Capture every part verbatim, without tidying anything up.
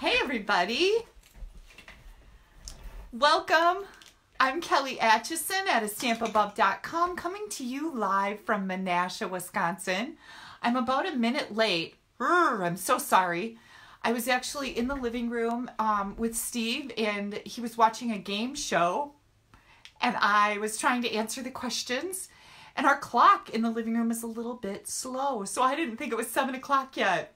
Hey everybody, welcome. I'm Kelly Acheson at a stamp above dot com, coming to you live from Menasha, Wisconsin. I'm about a minute late. Urgh, I'm so sorry. I was actually in the living room um, with Steve, and he was watching a game show, and I was trying to answer the questions, and our clock in the living room is a little bit slow, so I didn't think it was seven o'clock yet.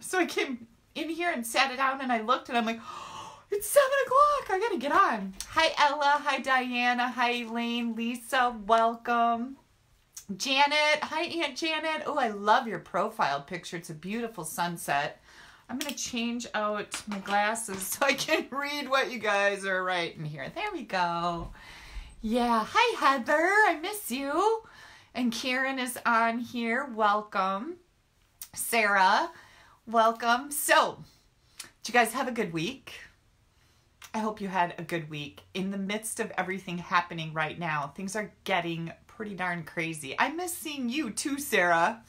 So I came in here and sat it down, and I looked, and I'm like, oh, it's seven o'clock. I gotta get on. Hi, Ella. Hi, Diana. Hi, Elaine. Lisa, welcome. Janet. Hi, Aunt Janet. Oh, I love your profile picture. It's a beautiful sunset. I'm gonna change out my glasses so I can read what you guys are writing here. There we go. Yeah. Hi, Heather. I miss you. And Karen is on here. Welcome. Sarah. Welcome. So, did you guys have a good week? I hope you had a good week. In the midst of everything happening right now, things are getting pretty darn crazy. I miss seeing you too, Sarah.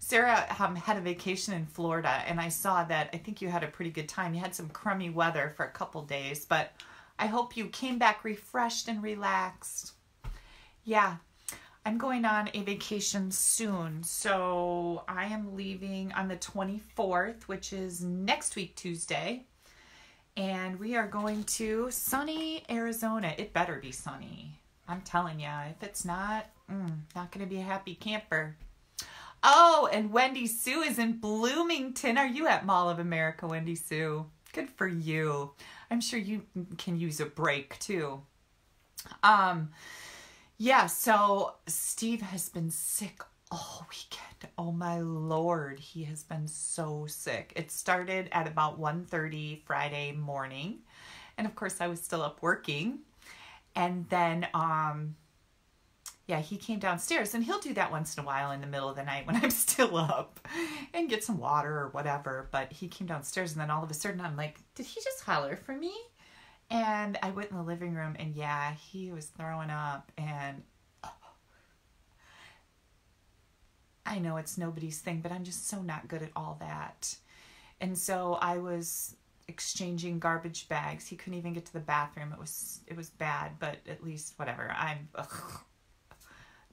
Sarah um, had a vacation in Florida, and I saw that. I think you had a pretty good time. You had some crummy weather for a couple days, but I hope you came back refreshed and relaxed. Yeah. I'm going on a vacation soon, so I am leaving on the twenty-fourth, which is next week Tuesday, and we are going to sunny Arizona. It better be sunny. I'm telling you, if it's not, mm, not going to be a happy camper. Oh, and Wendy Sue is in Bloomington. Are you at Mall of America, Wendy Sue? Good for you. I'm sure you can use a break, too. Um... Yeah, so Steve has been sick all weekend. Oh my Lord, he has been so sick. It started at about one thirty Friday morning. And of course I was still up working. And then, um, yeah, he came downstairs, and he'll do that once in a while in the middle of the night when I'm still up and get some water or whatever. But he came downstairs, and then all of a sudden I'm like, did he just holler for me? And I went in the living room, and yeah, he was throwing up, and oh, I know it's nobody's thing, but I'm just so not good at all that. And so I was exchanging garbage bags. He couldn't even get to the bathroom. It was, it was bad, but at least whatever. I'm, ugh.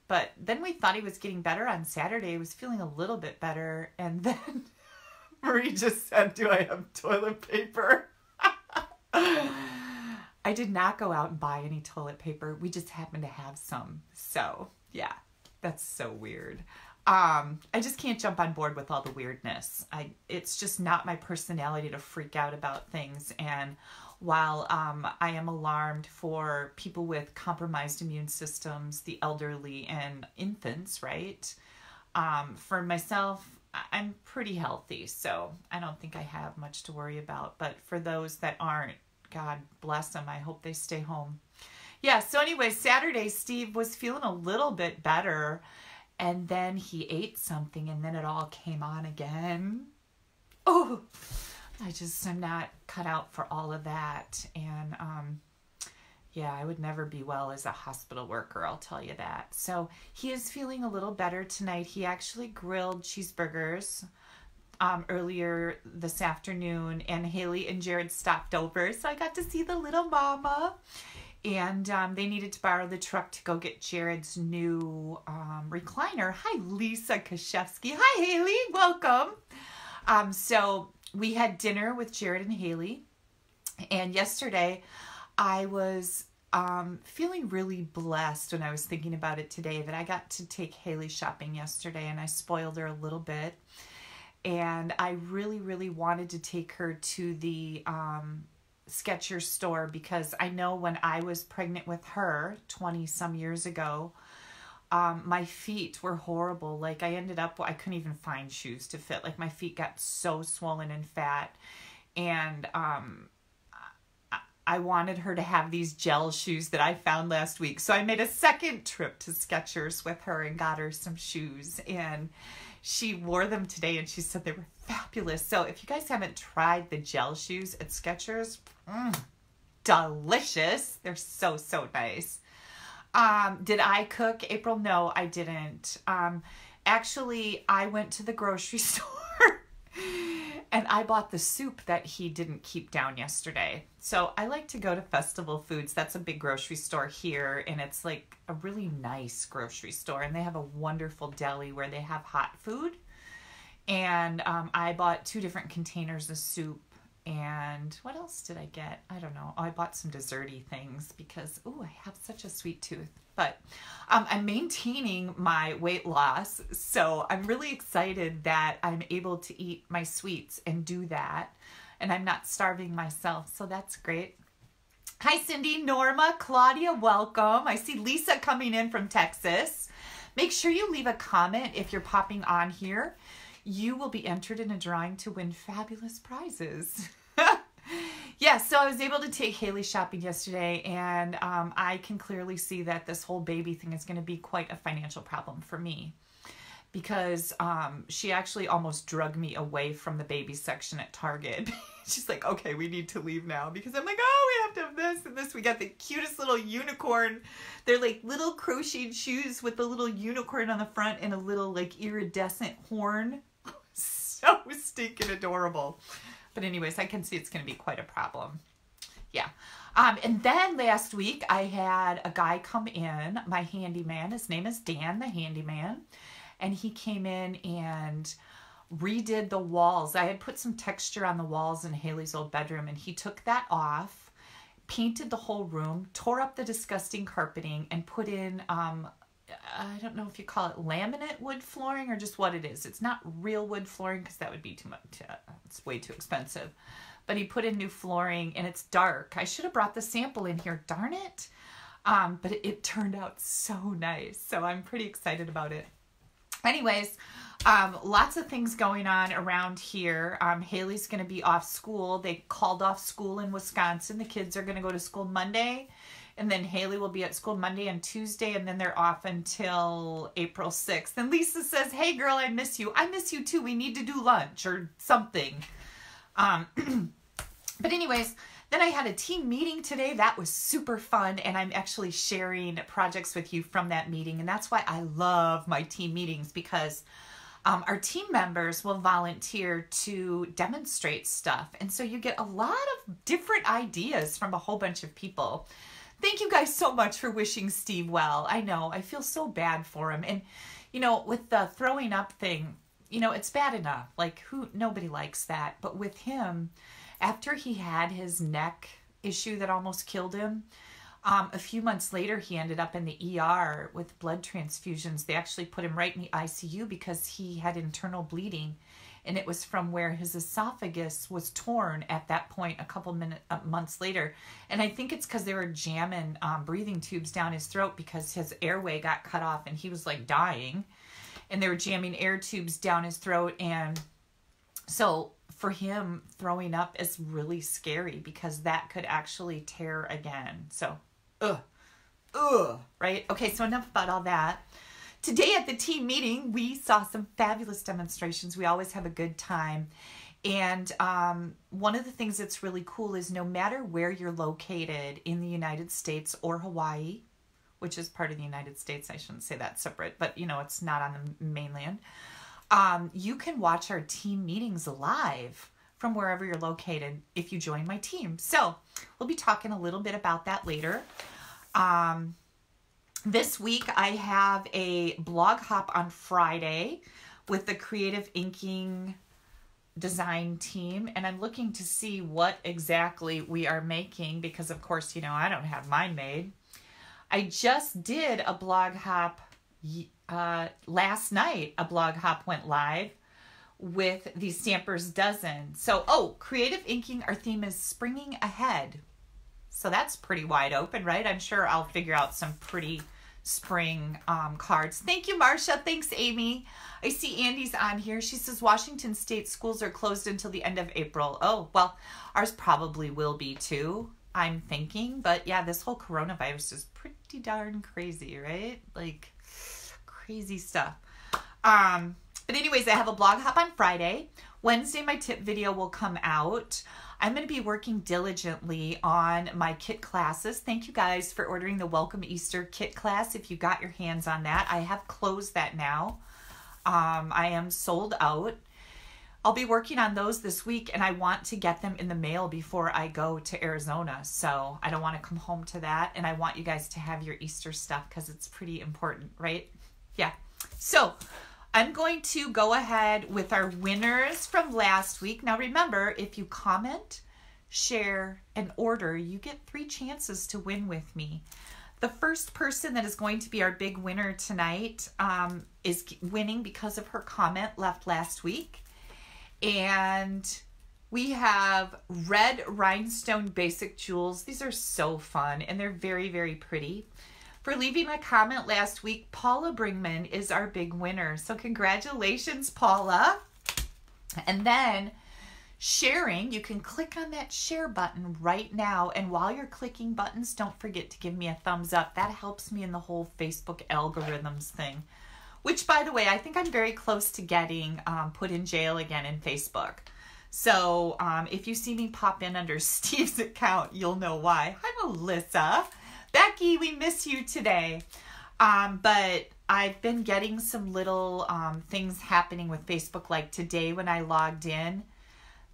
But then we thought he was getting better on Saturday. He was feeling a little bit better. And then Marie just said, do I have toilet paper? I did not go out and buy any toilet paper. We just happened to have some. So, yeah, that's so weird. Um, I just can't jump on board with all the weirdness. I It's just not my personality to freak out about things. And while um, I am alarmed for people with compromised immune systems, the elderly, and infants, right? Um, for myself, I'm pretty healthy, so I don't think I have much to worry about. But for those that aren't, God bless them. I hope they stay home. Yeah, so anyway, Saturday, Steve was feeling a little bit better, and then he ate something, and then it all came on again. Oh, I just, I'm not cut out for all of that. And, um, yeah, I would never be well as a hospital worker, I'll tell you that. So he is feeling a little better tonight. He actually grilled cheeseburgers Um, earlier this afternoon, and Haley and Jared stopped over, so I got to see the little mama. And um, they needed to borrow the truck to go get Jared's new um, recliner. Hi, Lisa Koszewski. Hi, Haley. Welcome. Um, so we had dinner with Jared and Haley, and yesterday I was um, feeling really blessed when I was thinking about it today that I got to take Haley shopping yesterday, and I spoiled her a little bit. And I really, really wanted to take her to the um, Skechers store, because I know when I was pregnant with her twenty some years ago, um, my feet were horrible. Like I ended up, I couldn't even find shoes to fit. Like my feet got so swollen and fat. And um, I wanted her to have these gel shoes that I found last week. So I made a second trip to Skechers with her and got her some shoes. And she wore them today, and she said they were fabulous. So if you guys haven't tried the gel shoes at Skechers, mm, delicious. They're so, so nice. Um, did I cook, April? No, I didn't. Um, actually, I went to the grocery store And I bought the soup that he didn't keep down yesterday. So I like to go to Festival Foods. That's a big grocery store here, and it's like a really nice grocery store. And they have a wonderful deli where they have hot food. And um, I bought two different containers of soup. And what else did I get? I don't know. Oh, I bought some desserty things because, ooh, I have such a sweet tooth. But um, I'm maintaining my weight loss, so I'm really excited that I'm able to eat my sweets and do that, and I'm not starving myself, so that's great. Hi, Cindy, Norma, Claudia, welcome. I see Lisa coming in from Texas. Make sure you leave a comment if you're popping on here. You will be entered in a drawing to win fabulous prizes. Yeah, so I was able to take Haley shopping yesterday, and um, I can clearly see that this whole baby thing is going to be quite a financial problem for me, because um, she actually almost drugged me away from the baby section at Target. She's like, okay, we need to leave now, because I'm like, oh, we have to have this and this. We got the cutest little unicorn. They're like little crocheted shoes with a little unicorn on the front and a little like iridescent horn. So stinking adorable. But anyways, I can see it's going to be quite a problem. Yeah. Um, and then last week I had a guy come in, my handyman. His name is Dan, the handyman. And he came in and redid the walls. I had put some texture on the walls in Haley's old bedroom, and he took that off, painted the whole room, tore up the disgusting carpeting, and put in, um, I don't know if you call it laminate wood flooring or just what it is. It's not real wood flooring because that would be too much. Uh, it's way too expensive. But he put in new flooring, and it's dark. I should have brought the sample in here, darn it. Um, but it, it turned out so nice. So I'm pretty excited about it. Anyways, um, lots of things going on around here. Um, Haley's going to be off school. They called off school in Wisconsin. The kids are going to go to school Monday. And then Haley will be at school Monday and Tuesday, and then they're off until April sixth. And Lisa says, hey, girl, I miss you. I miss you, too. We need to do lunch or something. Um, but anyways, then I had a team meeting today. That was super fun, and I'm actually sharing projects with you from that meeting. And that's why I love my team meetings, because um, our team members will volunteer to demonstrate stuff. And so you get a lot of different ideas from a whole bunch of people. Thank you guys so much for wishing Steve well. I know, I feel so bad for him. And, you know, with the throwing up thing, you know, it's bad enough. Like, who, nobody likes that. But with him, after he had his neck issue that almost killed him, um, a few months later, he ended up in the E R with blood transfusions. They actually put him right in the I C U because he had internal bleeding. And it was from where his esophagus was torn at that point a couple minutes, uh, months later. And I think it's because they were jamming um, breathing tubes down his throat because his airway got cut off and he was like dying. And they were jamming air tubes down his throat. And so for him, throwing up is really scary because that could actually tear again. So, ugh, ugh, right? Okay, so enough about all that. Today at the team meeting, we saw some fabulous demonstrations. We always have a good time. And um, one of the things that's really cool is no matter where you're located in the United States or Hawaii, which is part of the United States, I shouldn't say that separate, but you know, it's not on the mainland. Um, you can watch our team meetings live from wherever you're located if you join my team. So we'll be talking a little bit about that later. Um, This week, I have a blog hop on Friday with the Creative Inking design team, and I'm looking to see what exactly we are making because, of course, you know, I don't have mine made. I just did a blog hop uh, last night. A blog hop went live with the Stamper's Dozen. So, oh, Creative Inking, our theme is Springing Ahead. So that's pretty wide open, right? I'm sure I'll figure out some pretty spring um, cards. Thank you, Marsha. Thanks, Amy. I see Andy's on here. She says, Washington State schools are closed until the end of April. Oh, well, ours probably will be too, I'm thinking. But yeah, this whole coronavirus is pretty darn crazy, right? Like, crazy stuff. Um, but anyways, I have a blog hop on Friday. Wednesday, my tip video will come out. I'm going to be working diligently on my kit classes. Thank you guys for ordering the Welcome Easter kit class if you got your hands on that. I have closed that now. Um, I am sold out. I'll be working on those this week, and I want to get them in the mail before I go to Arizona. So I don't want to come home to that, and I want you guys to have your Easter stuff because it's pretty important, right? Yeah. So I'm going to go ahead with our winners from last week. Now remember, if you comment, share, and order, you get three chances to win with me. The first person that is going to be our big winner tonight um, is winning because of her comment left last week. And we have red rhinestone basic jewels. These are so fun, and they're very, very pretty. For leaving a comment last week, Paula Bringman is our big winner. So congratulations, Paula. And then sharing, you can click on that share button right now. And while you're clicking buttons, don't forget to give me a thumbs up. That helps me in the whole Facebook algorithms thing, which, by the way, I think I'm very close to getting um, put in jail again in Facebook. So um, if you see me pop in under Steve's account, you'll know why. Hi, Melissa. Becky, we miss you today. Um, but I've been getting some little um, things happening with Facebook. Like today when I logged in,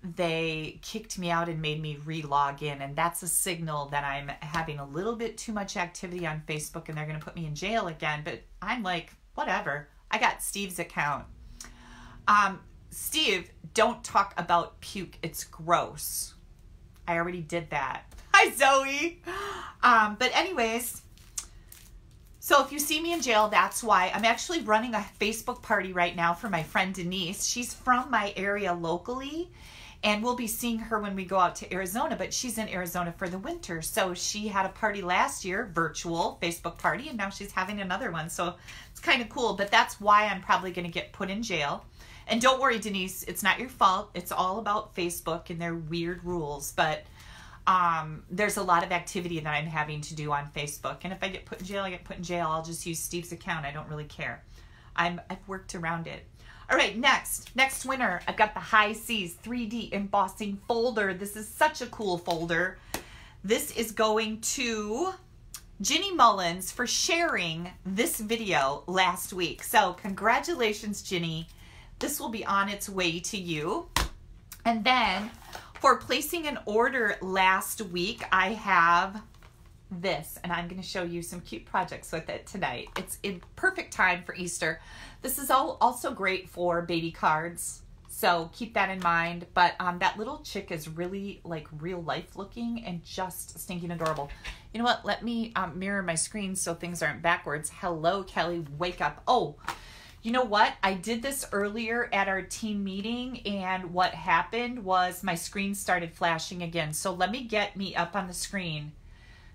they kicked me out and made me re-log in. And that's a signal that I'm having a little bit too much activity on Facebook and they're going to put me in jail again. But I'm like, whatever. I got Steve's account. Um, Steve, don't talk about puke. It's gross. I already did that. Hi, Zoe. Um, but anyways, so if you see me in jail, that's why. I'm actually running a Facebook party right now for my friend Denise. She's from my area locally, and we'll be seeing her when we go out to Arizona, but she's in Arizona for the winter. So she had a party last year, virtual Facebook party, and now she's having another one. So it's kind of cool, but that's why I'm probably going to get put in jail. And don't worry, Denise, it's not your fault. It's all about Facebook and their weird rules, but Um, there's a lot of activity that I'm having to do on Facebook. And if I get put in jail, I get put in jail. I'll just use Steve's account. I don't really care. I'm, I've worked around it. All right, next. Next winner, I've got the High Seas three D embossing folder. This is such a cool folder. This is going to Ginny Mullins for sharing this video last week. So congratulations, Ginny. This will be on its way to you. And then for placing an order last week, I have this, and I'm going to show you some cute projects with it tonight. It's in perfect time for Easter. This is all also great for baby cards, so keep that in mind. But um, that little chick is really like real life looking and just stinking adorable. You know what? Let me um, mirror my screen so things aren't backwards. Hello, Kelly. Wake up. Oh, you know what? I did this earlier at our team meeting, and what happened was my screen started flashing again. So let me get me up on the screen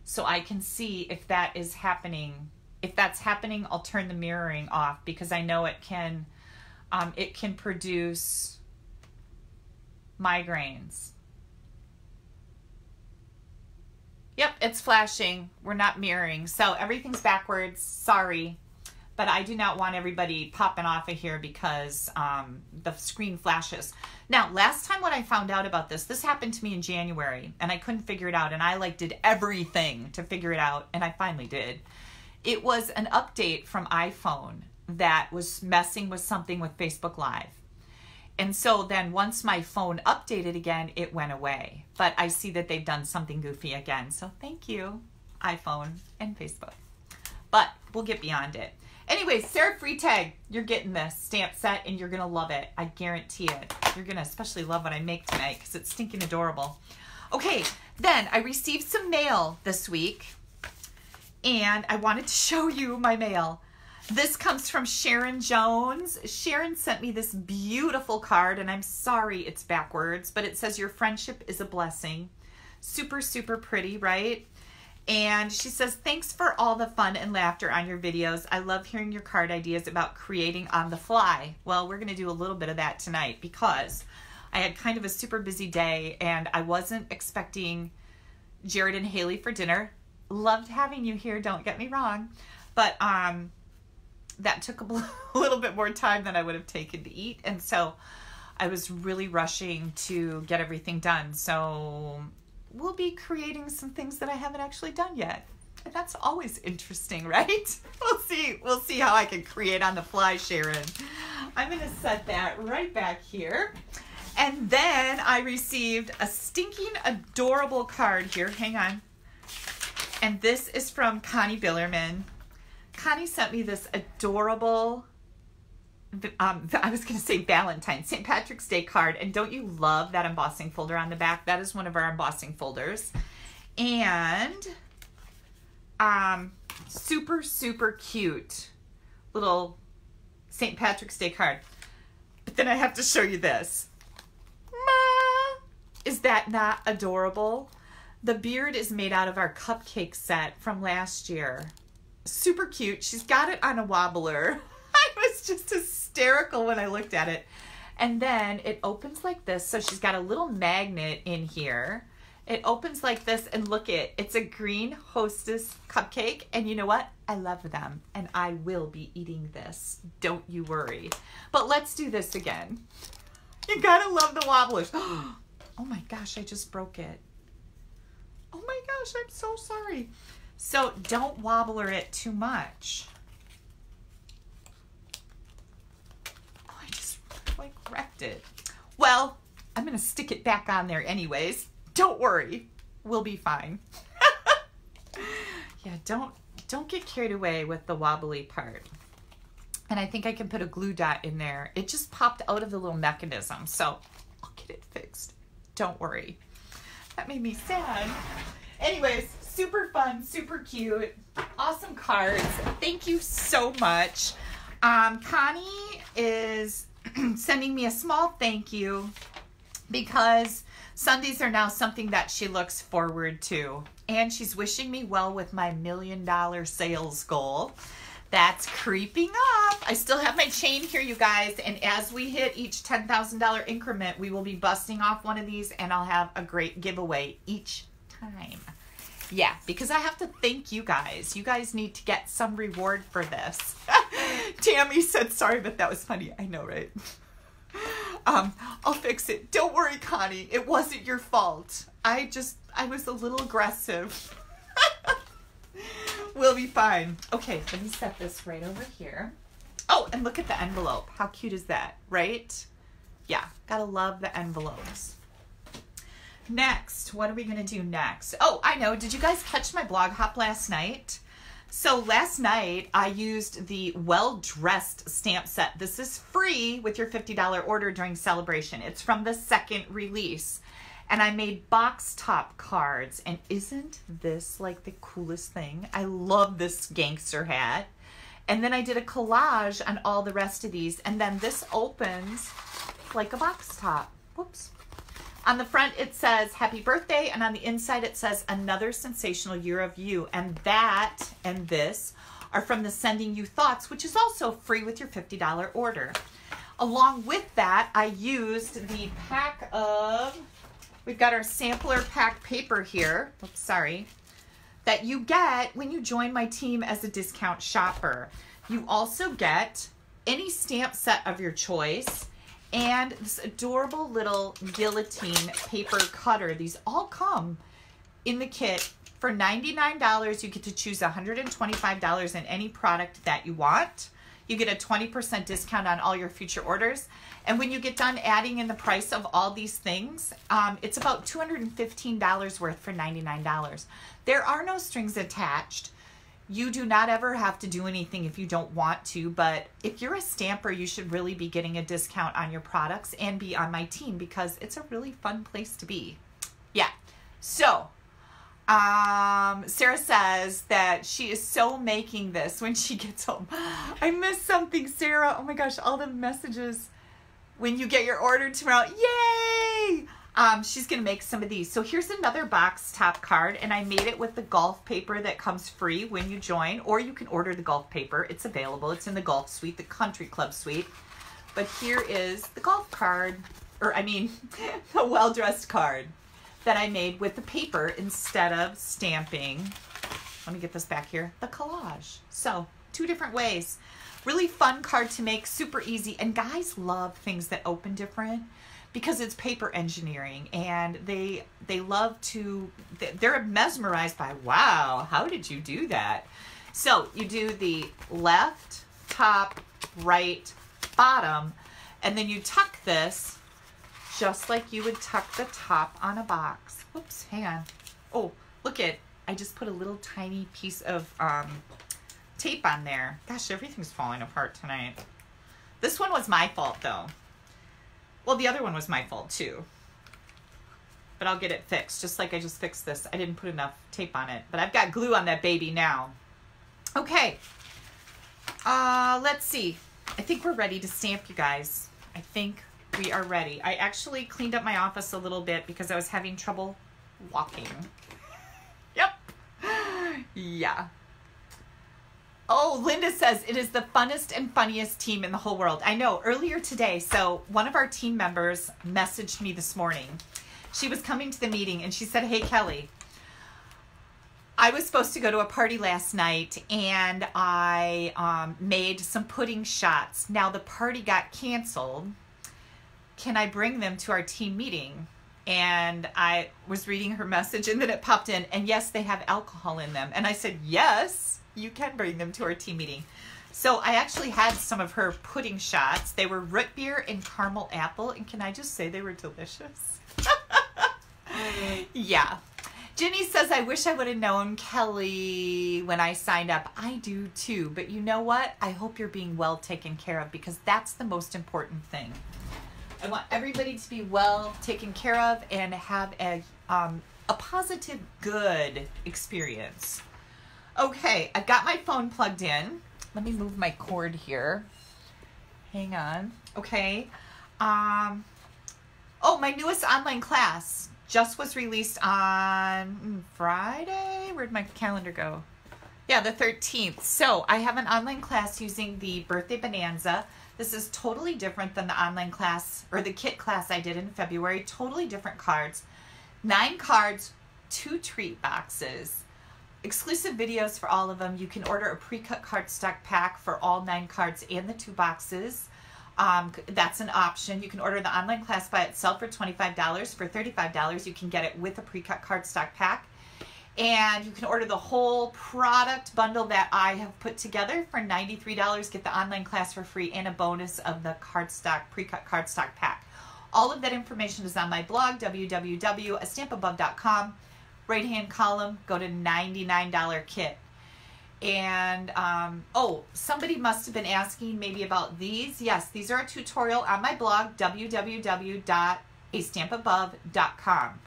so I can see if that is happening. If that's happening, I'll turn the mirroring off because I know it can, um, it can produce migraines. Yep, it's flashing. We're not mirroring. So everything's backwards. Sorry. But I do not want everybody popping off of here because um, the screen flashes. Now, last time when I found out about this, this happened to me in January, and I couldn't figure it out, and I like did everything to figure it out, and I finally did. It was an update from iPhone that was messing with something with Facebook Live. And so then once my phone updated again, it went away. But I see that they've done something goofy again. So thank you, iPhone and Facebook. But we'll get beyond it. Anyway, Sarah Freetag, you're getting this stamp set and you're going to love it. I guarantee it. You're going to especially love what I make tonight because it's stinking adorable. Okay, then I received some mail this week and I wanted to show you my mail. This comes from Sharon Jones. Sharon sent me this beautiful card, and I'm sorry it's backwards, but it says your friendship is a blessing. Super, super pretty, right? And she says, thanks for all the fun and laughter on your videos. I love hearing your card ideas about creating on the fly. Well, we're going to do a little bit of that tonight because I had kind of a super busy day and I wasn't expecting Jared and Haley for dinner. Loved having you here, don't get me wrong. But um, that took a little bit more time than I would have taken to eat. And so I was really rushing to get everything done. So we'll be creating some things that I haven't actually done yet. That's always interesting, right? We'll see. We'll see how I can create on the fly, Sharon. I'm going to set that right back here. And then I received a stinking adorable card here. Hang on. And this is from Connie Billerman. Connie sent me this adorable, um, I was going to say Valentine's, Saint Patrick's Day card. And don't you love that embossing folder on the back? That is one of our embossing folders. And um, super, super cute little Saint Patrick's Day card. But then I have to show you this. Ma! Is that not adorable? The beard is made out of our cupcake set from last year. Super cute. She's got it on a wobbler. I was just hysterical when I looked at it. And then it opens like this. So she's got a little magnet in here. It opens like this, and look it. It's a green Hostess cupcake, and you know what? I love them, and I will be eating this. Don't you worry. But let's do this again. You gotta love the wobblers. Oh my gosh, I just broke it. Oh my gosh, I'm so sorry. So don't wobbler it too much. Oh, I just like wrecked it. Well, I'm gonna stick it back on there anyways. Don't worry, we'll be fine. Yeah, don't don't get carried away with the wobbly part. And I think I can put a glue dot in there. It just popped out of the little mechanism, so I'll get it fixed. Don't worry. That made me sad. Anyways, super fun, super cute, awesome cards. Thank you so much. Um, Connie is sending me a small thank you because Sundays are now something that she looks forward to, and she's wishing me well with my million dollar sales goal. That's creeping up. I still have my chain here, you guys, and as we hit each ten thousand dollar increment, we will be busting off one of these, and I'll have a great giveaway each time. Yeah, because I have to thank you guys. You guys need to get some reward for this. Tammy said, sorry, but that was funny. I know, right? Um, I'll fix it. Don't worry, Connie. It wasn't your fault. I just, I was a little aggressive. We'll be fine. Okay, let me set this right over here. Oh, and look at the envelope. How cute is that, right? Yeah, gotta love the envelopes. Next, what are we gonna do next? Oh, I know. Did you guys catch my blog hop last night? So last night, I used the Well-Dressed stamp set. This is free with your fifty dollar order during celebration. It's from the second release. And I made box top cards. And isn't this like the coolest thing? I love this gangster hat. And then I did a collage on all the rest of these. And then this opens like a box top. Whoops. On the front, it says, happy birthday, and on the inside, it says, another sensational year of you. And that and this are from the Sending You Thoughts, which is also free with your fifty dollar order. Along with that, I used the pack of, we've got our sampler pack paper here, oops, sorry, that you get when you join my team as a discount shopper. You also get any stamp set of your choice, and this adorable little guillotine paper cutter. These all come in the kit. For ninety-nine dollars, you get to choose one hundred twenty-five dollars in any product that you want. You get a twenty percent discount on all your future orders. And when you get done adding in the price of all these things, um, it's about two hundred fifteen dollars worth for ninety-nine dollars. There are no strings attached. You do not ever have to do anything if you don't want to, but if you're a stamper, you should really be getting a discount on your products and be on my team because it's a really fun place to be. Yeah. So, um, Sarah says that she is so making this when she gets home. I missed something, Sarah. Oh my gosh, all the messages. When you get your order tomorrow, yay! Um, she's going to make some of these. So here's another box top card, and I made it with the golf paper that comes free when you join, or you can order the golf paper. It's available. It's in the golf suite, the country club suite. But here is the golf card, or I mean, the Well-Dressed card that I made with the paper instead of stamping. Let me get this back here. The collage. So two different ways. Really fun card to make, super easy. And guys love things that open different. because it's paper engineering, and they they love to, they're mesmerized by, wow, how did you do that? So you do the left, top, right, bottom, and then you tuck this just like you would tuck the top on a box. Whoops, hang on. Oh, look at, I just put a little tiny piece of um, tape on there. Gosh, everything's falling apart tonight. This one was my fault though. Well, the other one was my fault too, but I'll get it fixed. Just like I just fixed this. I didn't put enough tape on it, but I've got glue on that baby now. Okay. Uh, let's see. I think we're ready to stamp, you guys. I think we are ready. I actually cleaned up my office a little bit because I was having trouble walking. Yep. Yeah. Oh, Linda says, it is the funnest and funniest team in the whole world. I know, earlier today, so one of our team members messaged me this morning. She was coming to the meeting and she said, hey, Kelly, I was supposed to go to a party last night and I um, made some pudding shots. Now the party got canceled. Can I bring them to our team meeting? And I was reading her message and then it popped in, and yes, they have alcohol in them. And I said, yes, you can bring them to our team meeting. So I actually had some of her pudding shots. They were root beer and caramel apple. And can I just say they were delicious? Yeah. Jenny says, I wish I would have known Kelly when I signed up. I do too. But you know what? I hope you're being well taken care of, because that's the most important thing. I want everybody to be well taken care of and have a, um, a positive, good experience. Okay, I've got my phone plugged in. Let me move my cord here. Hang on. Okay. Um, oh, my newest online class just was released on Friday. Where'd my calendar go? Yeah, the thirteenth. So I have an online class using the Birthday Bonanza. This is totally different than the online class or the kit class I did in February. Totally different cards. Nine cards, two treat boxes. Exclusive videos for all of them. You can order a pre-cut cardstock pack for all nine cards and the two boxes. Um, that's an option. You can order the online class by itself for twenty-five dollars. For thirty-five dollars, you can get it with a pre-cut cardstock pack. And you can order the whole product bundle that I have put together for ninety-three dollars. Get the online class for free and a bonus of the cardstock, pre-cut cardstock pack. All of that information is on my blog, w w w dot a stamp above dot com. Right hand column, go to ninety-nine dollar kit. And um, oh, somebody must have been asking maybe about these. Yes, these are a tutorial on my blog, w w w dot a stamp above dot com.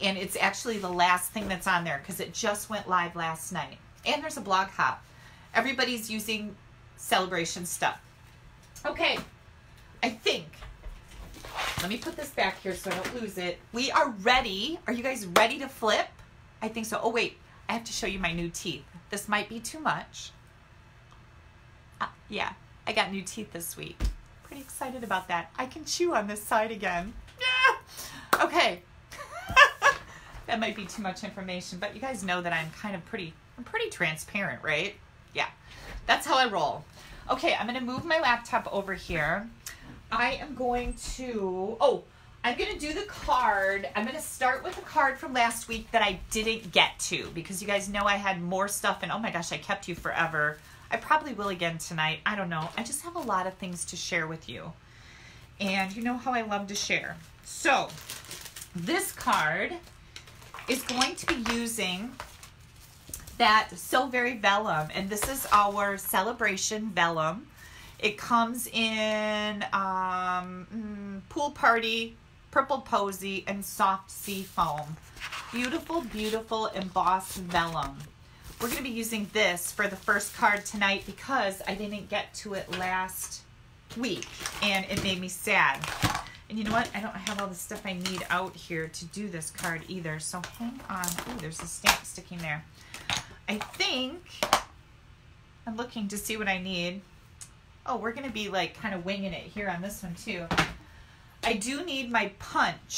And it's actually the last thing that's on there because it just went live last night. And there's a blog hop. Everybody's using celebration stuff. Okay, I think. Let me put this back here so I don't lose it. We are ready. Are you guys ready to flip? I think so. Oh, wait. I have to show you my new teeth. This might be too much. Uh, yeah, I got new teeth this week. Pretty excited about that. I can chew on this side again. Yeah. Okay. That might be too much information, but you guys know that I'm kind of pretty, I'm pretty transparent, right? Yeah. That's how I roll. Okay, I'm going to move my laptop over here. I am going to, oh, I'm going to do the card. I'm going to start with the card from last week that I didn't get to because you guys know I had more stuff and oh my gosh, I kept you forever. I probably will again tonight. I don't know. I just have a lot of things to share with you. And you know how I love to share. So this card is going to be using that So Very Vellum. And this is our Celebration Vellum. It comes in um, Pool Party, Purple Posy, and Soft Sea Foam. Beautiful, beautiful embossed vellum. We're going to be using this for the first card tonight because I didn't get to it last week, and it made me sad. And you know what? I don't have all the stuff I need out here to do this card either, so hang on. Ooh, there's a stamp sticking there. I think I'm looking to see what I need. Oh, we're going to be like kind of winging it here on this one too. I do need my punch.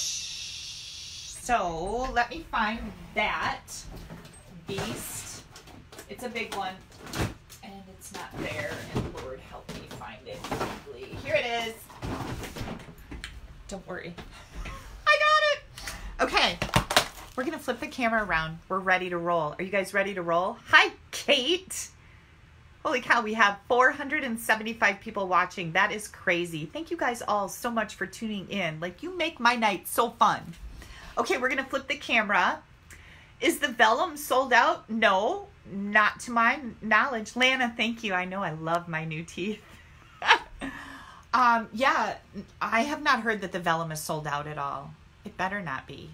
So let me find that beast. It's a big one and it's not there. And Lord help me find it. Here it is. Don't worry. I got it. Okay. We're going to flip the camera around. We're ready to roll. Are you guys ready to roll? Hi, Kate. Holy cow, we have four hundred seventy-five people watching. That is crazy. Thank you guys all so much for tuning in. Like, you make my night so fun. Okay, we're going to flip the camera. Is the vellum sold out? No, not to my knowledge. Lana, thank you. I know I love my new teeth. um, yeah, I have not heard that the vellum is sold out at all. It better not be.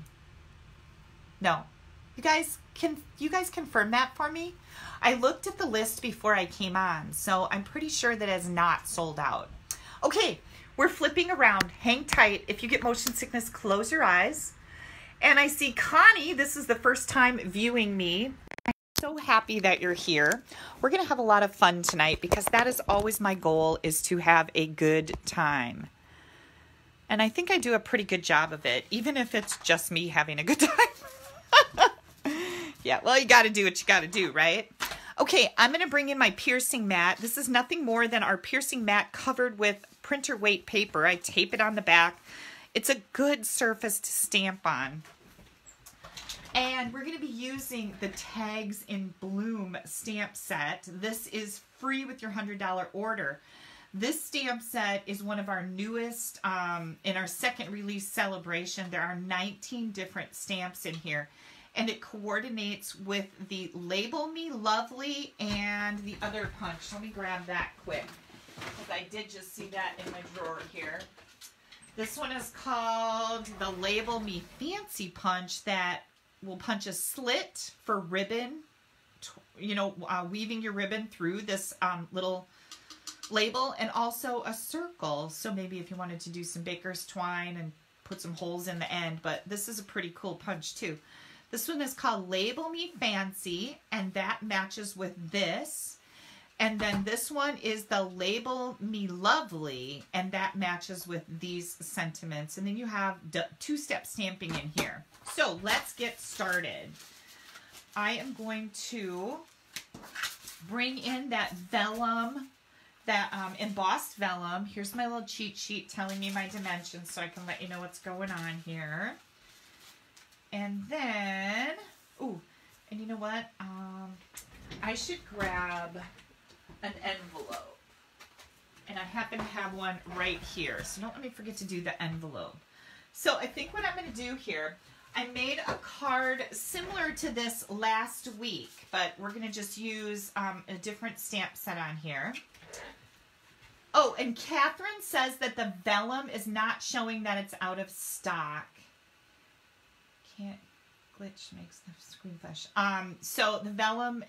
No. You guys, can you guys confirm that for me? I looked at the list before I came on, so I'm pretty sure that it's not sold out. Okay, we're flipping around. Hang tight. If you get motion sickness, close your eyes. And I see Connie. This is the first time viewing me. I'm so happy that you're here. We're going to have a lot of fun tonight because that is always my goal, is to have a good time. And I think I do a pretty good job of it, even if it's just me having a good time. Yeah, well, you got to do what you got to do, right? Okay, I'm going to bring in my piercing mat. This is nothing more than our piercing mat covered with printer weight paper. I tape it on the back. It's a good surface to stamp on. And we're going to be using the Tags in Bloom stamp set. This is free with your one hundred dollar order. This stamp set is one of our newest um, in our second release celebration. There are nineteen different stamps in here. And it coordinates with the Label Me Lovely and the other punch. Let me grab that quick, because I did just see that in my drawer here. This one is called the Label Me Fancy Punch, that will punch a slit for ribbon, you know, uh, weaving your ribbon through this um, little label, and also a circle. So maybe if you wanted to do some baker's twine and put some holes in the end, but this is a pretty cool punch too. This one is called Label Me Fancy, and that matches with this. And then this one is the Label Me Lovely, and that matches with these sentiments. And then you have two-step stamping in here. So let's get started. I am going to bring in that vellum, that um, embossed vellum. Here's my little cheat sheet telling me my dimensions so I can let you know what's going on here. And then, ooh, and you know what? Um, I should grab an envelope. And I happen to have one right here. So don't let me forget to do the envelope. So I think what I'm going to do here, I made a card similar to this last week, but we're going to just use um, a different stamp set on here. Oh, and Catherine says that the vellum is not showing that it's out of stock. Can't glitch makes the screen flash. Um, so the vellum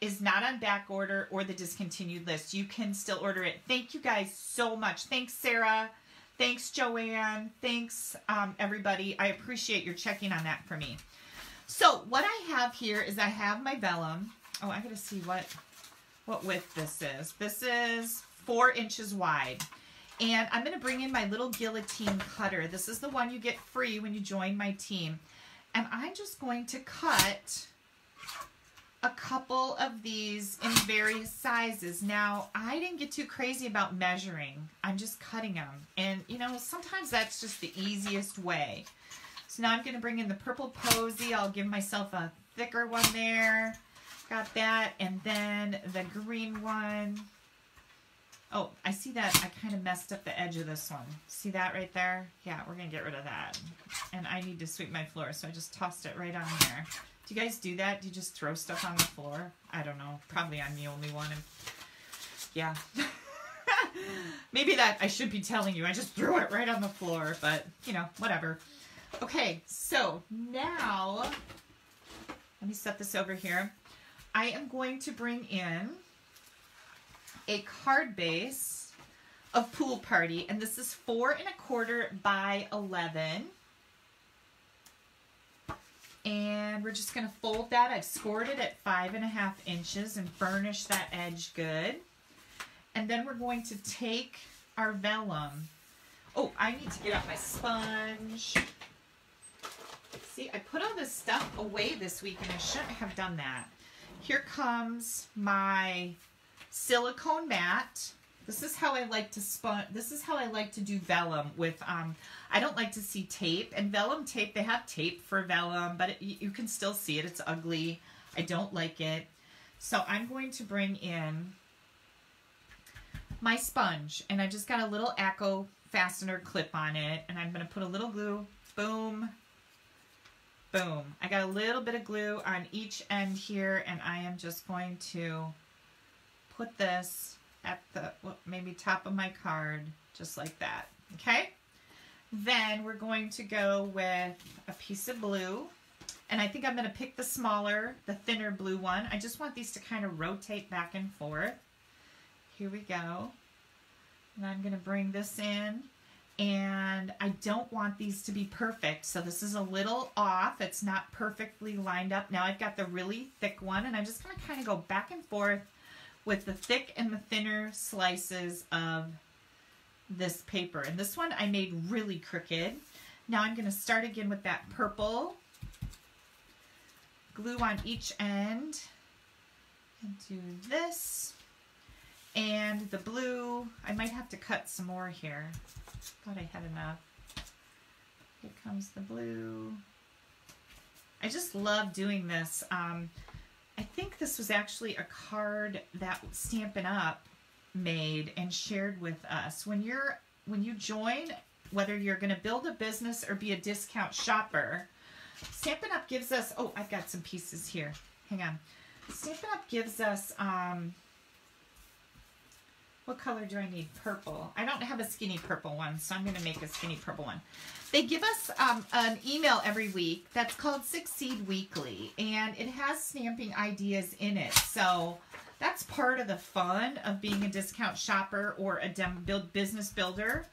is not on back order or the discontinued list. You can still order it. Thank you guys so much. Thanks, Sarah. Thanks, Joanne. Thanks, um, everybody. I appreciate your checking on that for me. So what I have here is I have my vellum. Oh, I gotta see what what width this is. This is four inches wide. And I'm gonna bring in my little guillotine cutter. This is the one you get free when you join my team. And I'm just going to cut a couple of these in various sizes. Now, I didn't get too crazy about measuring. I'm just cutting them. And, you know, sometimes that's just the easiest way. So now I'm going to bring in the purple posy. I'll give myself a thicker one there. Got that. And then the green one. Oh, I see that. I kind of messed up the edge of this one. See that right there? Yeah, we're going to get rid of that. And I need to sweep my floor, so I just tossed it right on there. Do you guys do that? Do you just throw stuff on the floor? I don't know. Probably I'm the only one. Yeah. Maybe that I should be telling you. I just threw it right on the floor, but, you know, whatever. Okay, so now, let me set this over here. I am going to bring in a card base of Pool Party, and this is four and a quarter by eleven. And we're just going to fold that. I've scored it at five and a half inches and burnish that edge good. And then we're going to take our vellum. Oh, I need to get out my sponge. See, I put all this stuff away this week, and I shouldn't have done that. Here comes my silicone mat. This is how I like to spun. This is how I like to do vellum with. Um, I don't like to see tape and vellum tape. They have tape for vellum, but it, you can still see it. It's ugly. I don't like it. So I'm going to bring in my sponge, and I just got a little Acco fastener clip on it, and I'm going to put a little glue. Boom, boom. I got a little bit of glue on each end here, and I am just going to put this at the maybe top of my card, just like that, okay? Then we're going to go with a piece of blue, and I think I'm gonna pick the smaller, the thinner blue one. I just want these to kind of rotate back and forth. Here we go. And I'm gonna bring this in, and I don't want these to be perfect, so this is a little off. It's not perfectly lined up. Now I've got the really thick one, and I'm just gonna kind of go back and forth with the thick and the thinner slices of this paper. And this one I made really crooked. Now I'm gonna start again with that purple. Glue on each end, and do this. And the blue, I might have to cut some more here. Thought I had enough. Here comes the blue. I just love doing this. Um, I think this was actually a card that Stampin' Up! Made and shared with us. When you're when you join, whether you're going to build a business or be a discount shopper, Stampin' Up! Gives us, oh, I've got some pieces here. Hang on. Stampin' Up! Gives us, um, what color do I need? Purple. I don't have a skinny purple one, so I'm going to make a skinny purple one. They give us um, an email every week that's called Succeed Weekly, and it has stamping ideas in it. So that's part of the fun of being a discount shopper or a dem build business builder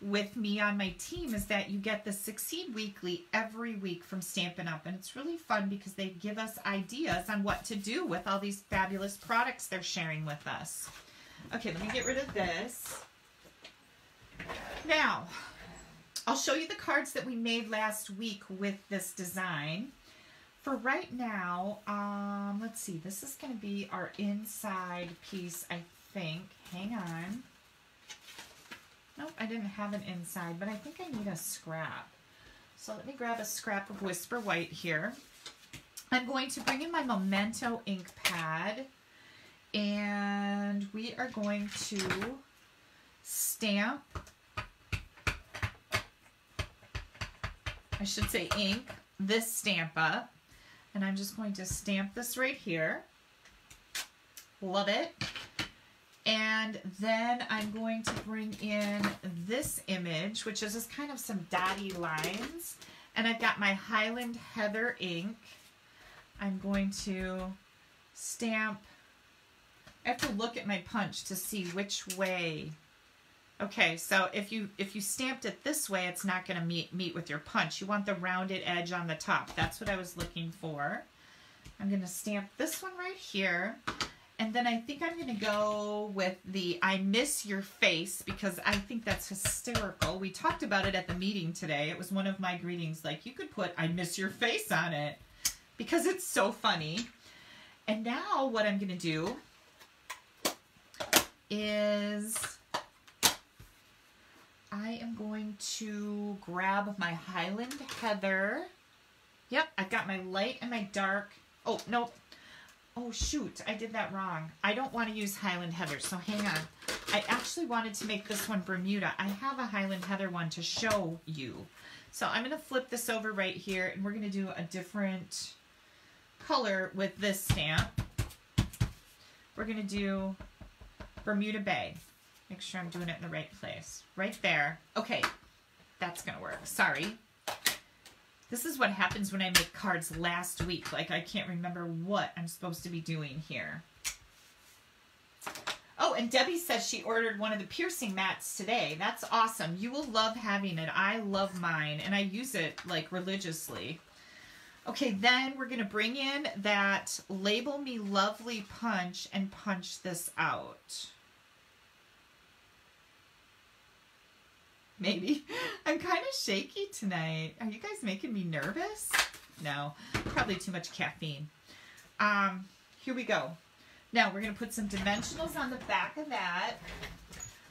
with me on my team, is that you get the Succeed Weekly every week from Stampin' Up! And it's really fun because they give us ideas on what to do with all these fabulous products they're sharing with us. Okay, let me get rid of this. Now, I'll show you the cards that we made last week with this design. For right now, um, let's see, this is going to be our inside piece, I think. Hang on. Nope, I didn't have an inside, but I think I need a scrap. So let me grab a scrap of Whisper White here. I'm going to bring in my Memento ink pad, and we are going to stamp, I should say ink, this stamp up. And I'm just going to stamp this right here. Love it. And then I'm going to bring in this image, which is just kind of some dotty lines. And I've got my Highland Heather ink. I'm going to stamp. I have to look at my punch to see which way. Okay, so if you if you stamped it this way, it's not going to meet meet with your punch. You want the rounded edge on the top. That's what I was looking for. I'm going to stamp this one right here. And then I think I'm going to go with the I Miss Your Face, because I think that's hysterical. We talked about it at the meeting today. It was one of my greetings. Like, you could put I Miss Your Face on it because it's so funny. And now what I'm going to do is I am going to grab my Highland Heather. Yep, I've got my light and my dark. Oh, nope. Oh, shoot, I did that wrong. I don't want to use Highland Heather, so hang on. I actually wanted to make this one Bermuda. I have a Highland Heather one to show you. So I'm going to flip this over right here, and we're going to do a different color with this stamp. We're going to do Bermuda Bay. Make sure I'm doing it in the right place. Right there. Okay, that's going to work. Sorry. This is what happens when I make cards last week. Like, I can't remember what I'm supposed to be doing here. Oh, and Debbie says she ordered one of the piercing mats today. That's awesome. You will love having it. I love mine, and I use it, like, religiously. Okay, then we're going to bring in that Label Me Lovely punch and punch this out. Maybe. I'm kind of shaky tonight. Are you guys making me nervous? No, probably too much caffeine. Um, here we go. Now we're going to put some dimensionals on the back of that.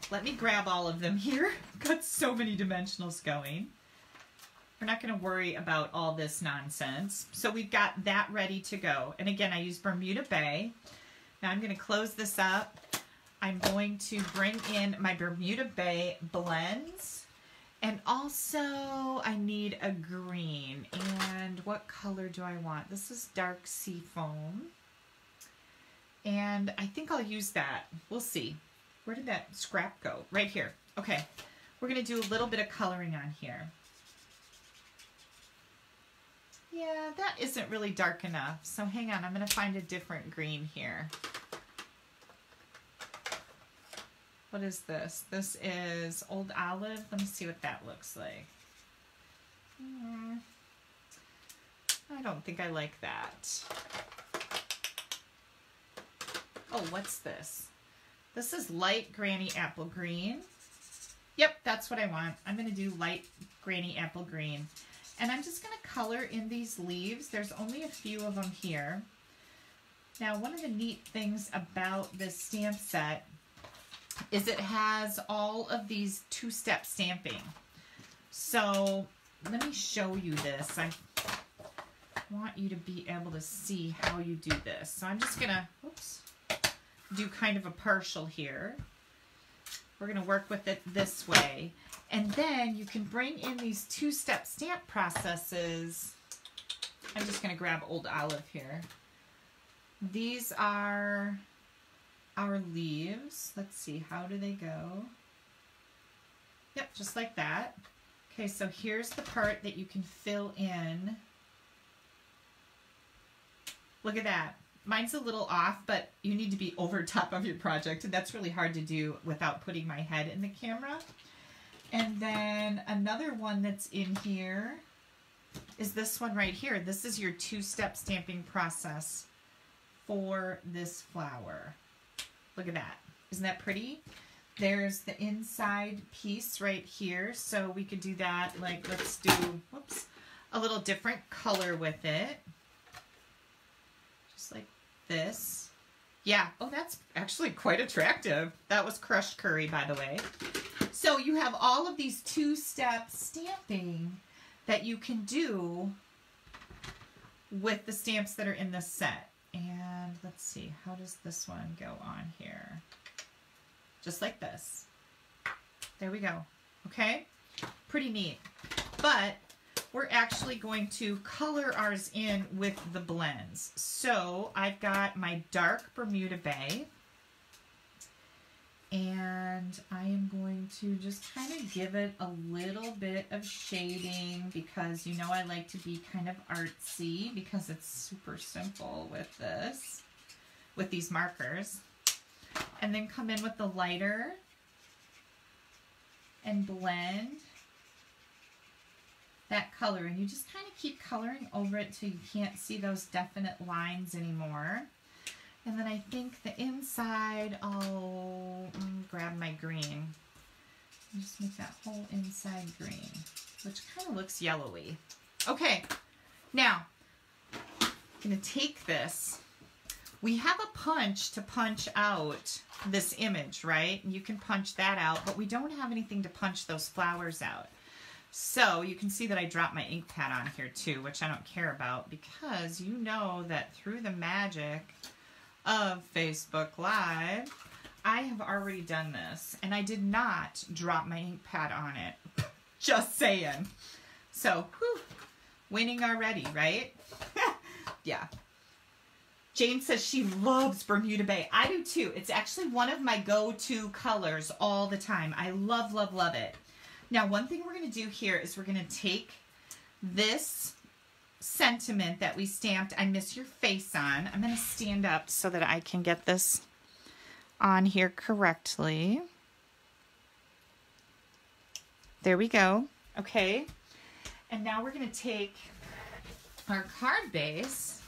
Let me grab all of them here. Got so many dimensionals going. We're not going to worry about all this nonsense. So we've got that ready to go. And again, I use Bermuda Bay. Now I'm going to close this up. I'm going to bring in my Bermuda Bay blends. And also I need a green. And what color do I want? This is dark sea foam. And I think I'll use that. We'll see. Where did that scrap go? Right here. Okay. We're going to do a little bit of coloring on here. Yeah, that isn't really dark enough. So hang on, I'm going to find a different green here. What is this? This is Old Olive. Let me see what that looks like. Mm, I don't think I like that. Oh, what's this? This is light Granny Apple Green. Yep, that's what I want. I'm going to do light Granny Apple Green. And I'm just going to color in these leaves. There's only a few of them here. Now, one of the neat things about this stamp set is it has all of these two-step stamping. So let me show you this. I want you to be able to see how you do this. So I'm just going to oops, do kind of a partial here. We're going to work with it this way. And then you can bring in these two-step stamp processes. I'm just going to grab Old Olive here. These are our leaves. Let's see, how do they go? Yep, just like that. Okay, so here's the part that you can fill in. Look at that. Mine's a little off, but you need to be over top of your project, and that's really hard to do without putting my head in the camera. And then another one that's in here is this one right here. This is your two-step stamping process for this flower. Look at that. Isn't that pretty? There's the inside piece right here. So we could do that, like, let's do, whoops, a little different color with it. Just like this. Yeah. Oh, that's actually quite attractive. That was crushed curry, by the way. So you have all of these two-step stamping that you can do with the stamps that are in this set. And let's see, how does this one go on here? Just like this. There we go. Okay? Pretty neat. But we're actually going to color ours in with the blends. So I've got my dark Bermuda Bay. And I am going to just kind of give it a little bit of shading because, you know, I like to be kind of artsy because it's super simple with this, with these markers. And then come in with the lighter and blend that color. And you just kind of keep coloring over it till you can't see those definite lines anymore. And then I think the inside, I'll grab my green. Just make that whole inside green, which kind of looks yellowy. Okay, now I'm gonna take this. We have a punch to punch out this image, right? And you can punch that out, but we don't have anything to punch those flowers out. So you can see that I dropped my ink pad on here too, which I don't care about because you know that through the magic of Facebook Live, I have already done this, and I did not drop my ink pad on it. Just saying. So, whew, winning already, right? Yeah. Jane says she loves Bermuda Bay. I do too. It's actually one of my go-to colors all the time. I love, love, love it. Now, one thing we're going to do here is we're going to take this sentiment that we stamped, I miss your face on. I'm going to stand up so that I can get this on here correctly. There we go. Okay. And now we're going to take our card base.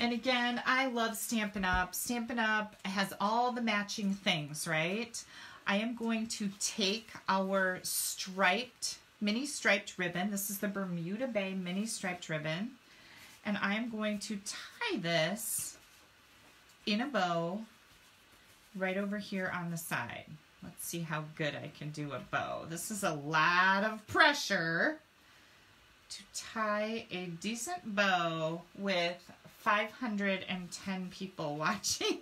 And again, I love Stampin' Up. Stampin' Up has all the matching things, right? I am going to take our striped mini striped ribbon. This is the Bermuda Bay mini striped ribbon. And I am going to tie this in a bow right over here on the side. Let's see how good I can do a bow. This is a lot of pressure to tie a decent bow with five hundred ten people watching.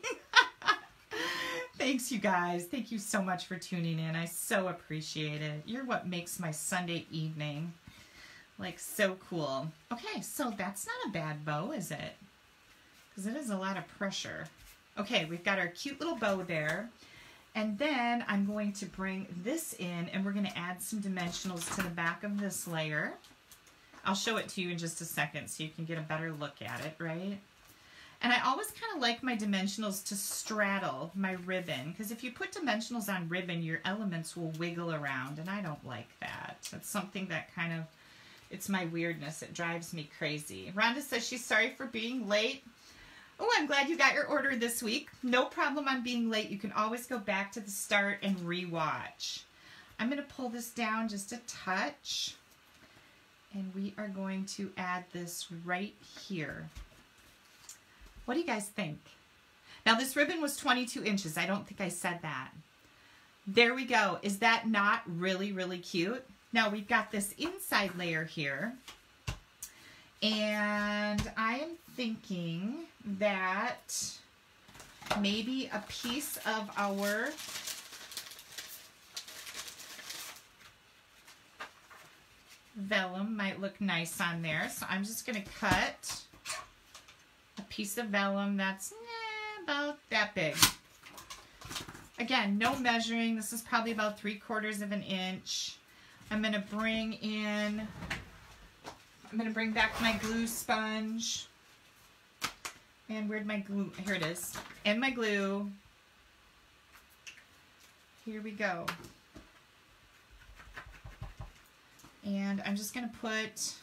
Thanks, you guys. Thank you so much for tuning in. I so appreciate it. You're what makes my Sunday evening, like, so cool. Okay, so that's not a bad bow, is it? Because it is a lot of pressure. Okay, we've got our cute little bow there. And then I'm going to bring this in, and we're going to add some dimensionals to the back of this layer. I'll show it to you in just a second so you can get a better look at it, right? And I always kind of like my dimensionals to straddle my ribbon, because if you put dimensionals on ribbon, your elements will wiggle around, and I don't like that. That's something that kind of, it's my weirdness. It drives me crazy. Rhonda says she's sorry for being late. Oh, I'm glad you got your order this week. No problem on being late. You can always go back to the start and rewatch. I'm going to pull this down just a touch, and we are going to add this right here. What do you guys think? Now, this ribbon was twenty-two inches. I don't think I said that. There we go. Is that not really, really cute? Now, we've got this inside layer here, and I am thinking that maybe a piece of our vellum might look nice on there. So I'm just going to cut a piece of vellum that's eh, about that big. Again, no measuring. This is probably about three quarters of an inch. I'm going to bring in, I'm going to bring back my glue sponge. And where'd my glue? Here it is. And my glue. Here we go. And I'm just going to put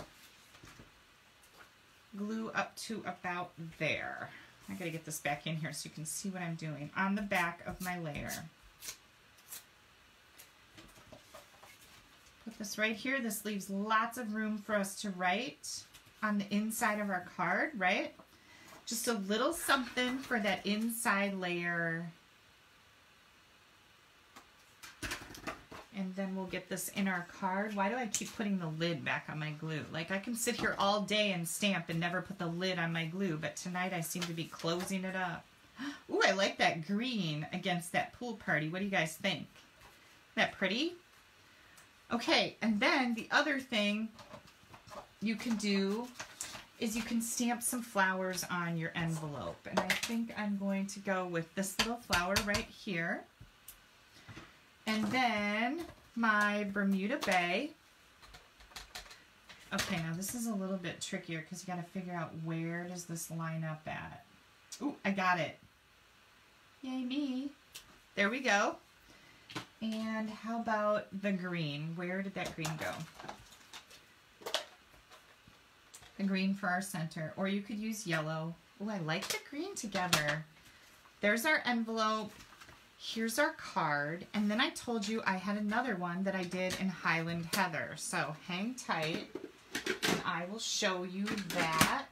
glue up to about there. I got to get this back in here so you can see what I'm doing on the back of my layer. Put this right here. This leaves lots of room for us to write on the inside of our card, right? Just a little something for that inside layer. And then we'll get this in our card. Why do I keep putting the lid back on my glue? Like, I can sit here all day and stamp and never put the lid on my glue, but tonight I seem to be closing it up. Ooh, I like that green against that pool party. What do you guys think? Isn't that pretty? Okay, and then the other thing you can do is you can stamp some flowers on your envelope. And I think I'm going to go with this little flower right here. And then my Bermuda Bay. Okay, now this is a little bit trickier because you got to figure out where does this line up at. Ooh, I got it. Yay me. There we go. And how about the green? Where did that green go? The green for our center. Or you could use yellow. Ooh, I like the green together. There's our envelope. Here's our card, and then I told you I had another one that I did in Highland Heather. So hang tight, and I will show you that.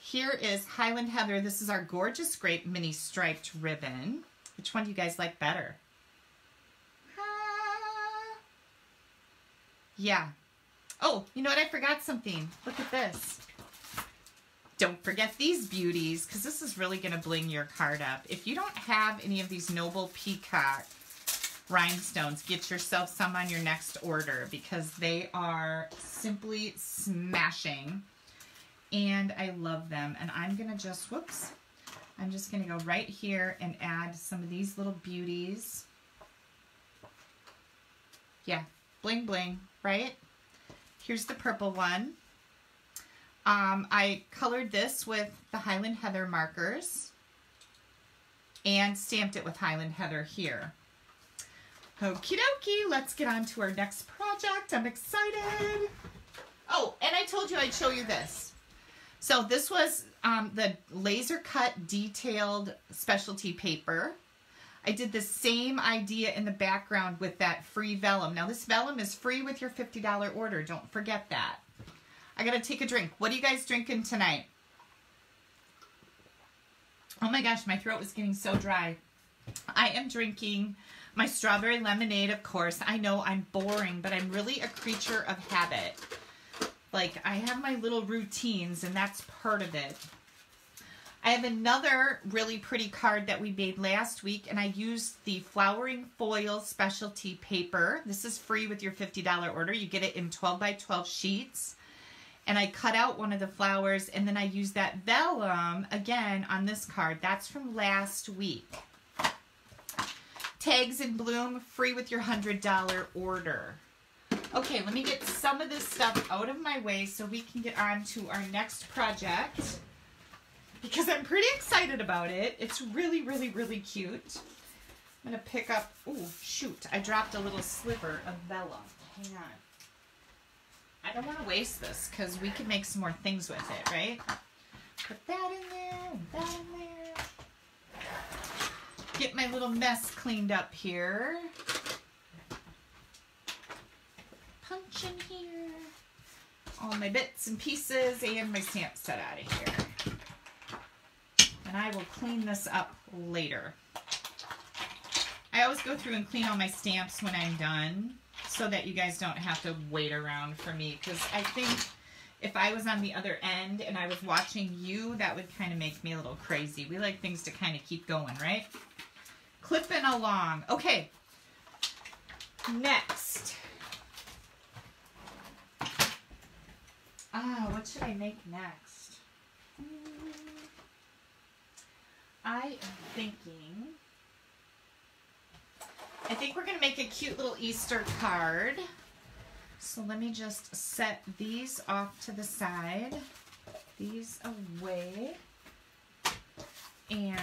Here is Highland Heather. This is our gorgeous grape mini striped ribbon. Which one do you guys like better? Ah. Yeah. Oh, you know what? I forgot something. Look at this. Don't forget these beauties, because this is really going to bling your card up. If you don't have any of these Noble Peacock rhinestones, get yourself some on your next order, because they are simply smashing. And I love them. And I'm going to just, whoops, I'm just going to go right here and add some of these little beauties. Yeah, bling bling, right? Here's the purple one. Um, I colored this with the Highland Heather markers and stamped it with Highland Heather here. Okie dokie, let's get on to our next project. I'm excited. Oh, and I told you I'd show you this. So this was um, the laser cut detailed specialty paper. I did the same idea in the background with that free vellum. Now this vellum is free with your fifty dollar order. Don't forget that. I gotta take a drink. What are you guys drinking tonight? Oh my gosh, my throat was getting so dry. I am drinking my strawberry lemonade, of course. I know I'm boring, but I'm really a creature of habit. Like, I have my little routines, and that's part of it. I have another really pretty card that we made last week, and I used the Flowering Foil Specialty Paper. This is free with your fifty dollar order. You get it in twelve by twelve sheets. And I cut out one of the flowers, and then I used that vellum again on this card. That's from last week. Tags in Bloom, free with your one hundred dollar order. Okay, let me get some of this stuff out of my way so we can get on to our next project, because I'm pretty excited about it. It's really, really, really cute. I'm gonna pick up, oh shoot, I dropped a little sliver of vellum. Hang on. I don't wanna waste this because we can make some more things with it, right? Put that in there, and that in there. Get my little mess cleaned up here. Punch in here. All my bits and pieces and my stamp set out of here. And I will clean this up later. I always go through and clean all my stamps when I'm done so that you guys don't have to wait around for me, because I think if I was on the other end and I was watching you, that would kind of make me a little crazy. We like things to kind of keep going, right? Clipping along. Okay, next. Ah, what should I make next? I am thinking, I think we're going to make a cute little Easter card. So let me just set these off to the side, these away, and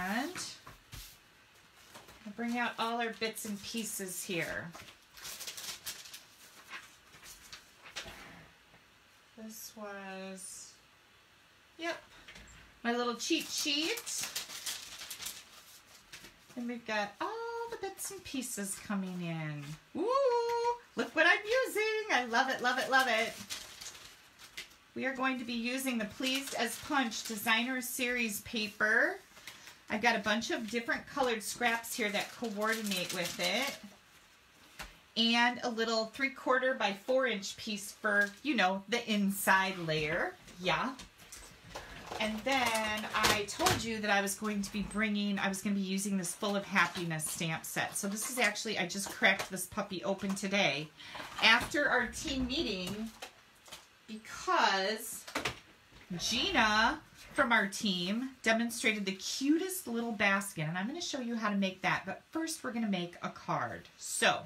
I'll bring out all our bits and pieces here. This was, yep, my little cheat sheet. And we've got all the bits and pieces coming in. Ooh, look what I'm using. I love it, love it, love it. We are going to be using the Pleased as Punch Designer Series Paper. I've got a bunch of different colored scraps here that coordinate with it. And a little three-quarter by four-inch piece for, you know, the inside layer. Yeah. And then I told you that I was going to be bringing, I was going to be using this Full of Happiness stamp set. So this is actually, I just cracked this puppy open today after our team meeting, because Gina from our team demonstrated the cutest little basket. And I'm going to show you how to make that. But first, we're going to make a card. So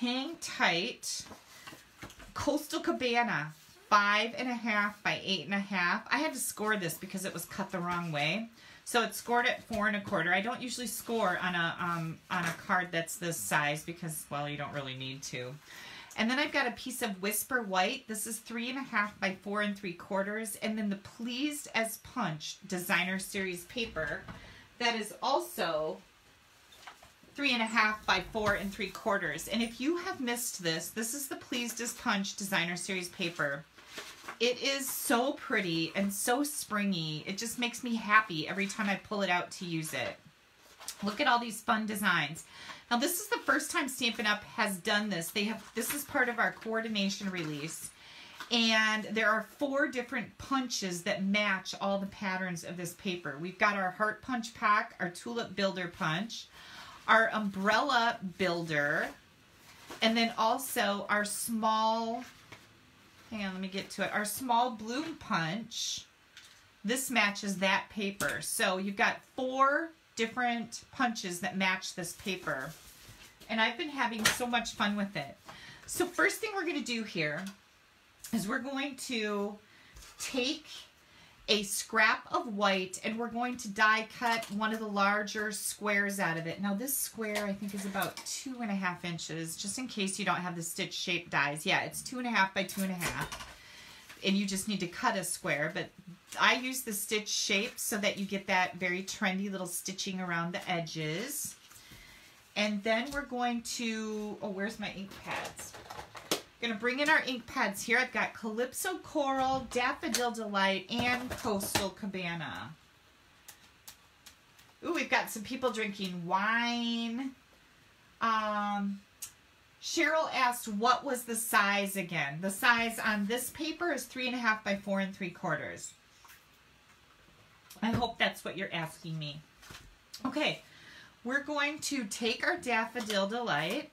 hang tight. Coastal Cabana. Five and a half by eight and a half. I had to score this because it was cut the wrong way, so it scored at four and a quarter. I don't usually score on a um, on a card that's this size because, well, you don't really need to. And then I've got a piece of Whisper White. This is three and a half by four and three quarters, and then the Pleased as Punch Designer Series Paper. That is also three and a half by four and three quarters. And if you have missed this, this is the Pleased as Punch Designer Series Paper. It is so pretty and so springy. It just makes me happy every time I pull it out to use it. Look at all these fun designs. Now, this is the first time Stampin' Up! Has done this. They have, this is part of our coordination release. And there are four different punches that match all the patterns of this paper. We've got our Heart Punch Pack, our Tulip Builder Punch, our Umbrella Builder, and then also our small... Hang on, let me get to it. Our Small Bloom Punch, this matches that paper. So you've got four different punches that match this paper. And I've been having so much fun with it. So first thing we're going to do here is we're going to take a scrap of white and we're going to die cut one of the larger squares out of it. Now this square I think is about two and a half inches, just in case you don't have the stitch shape dies. Yeah, it's two and a half by two and a half. And you just need to cut a square, but I use the stitch shape so that you get that very trendy little stitching around the edges. And then we're going to, oh, where's my ink pads? Gonna bring in our ink pads here. I've got Calypso Coral, Daffodil Delight, and Coastal Cabana. Ooh, we've got some people drinking wine. Um, Cheryl asked, what was the size again? The size on this paper is three and a half by four and three quarters. I hope that's what you're asking me. Okay, we're going to take our Daffodil Delight,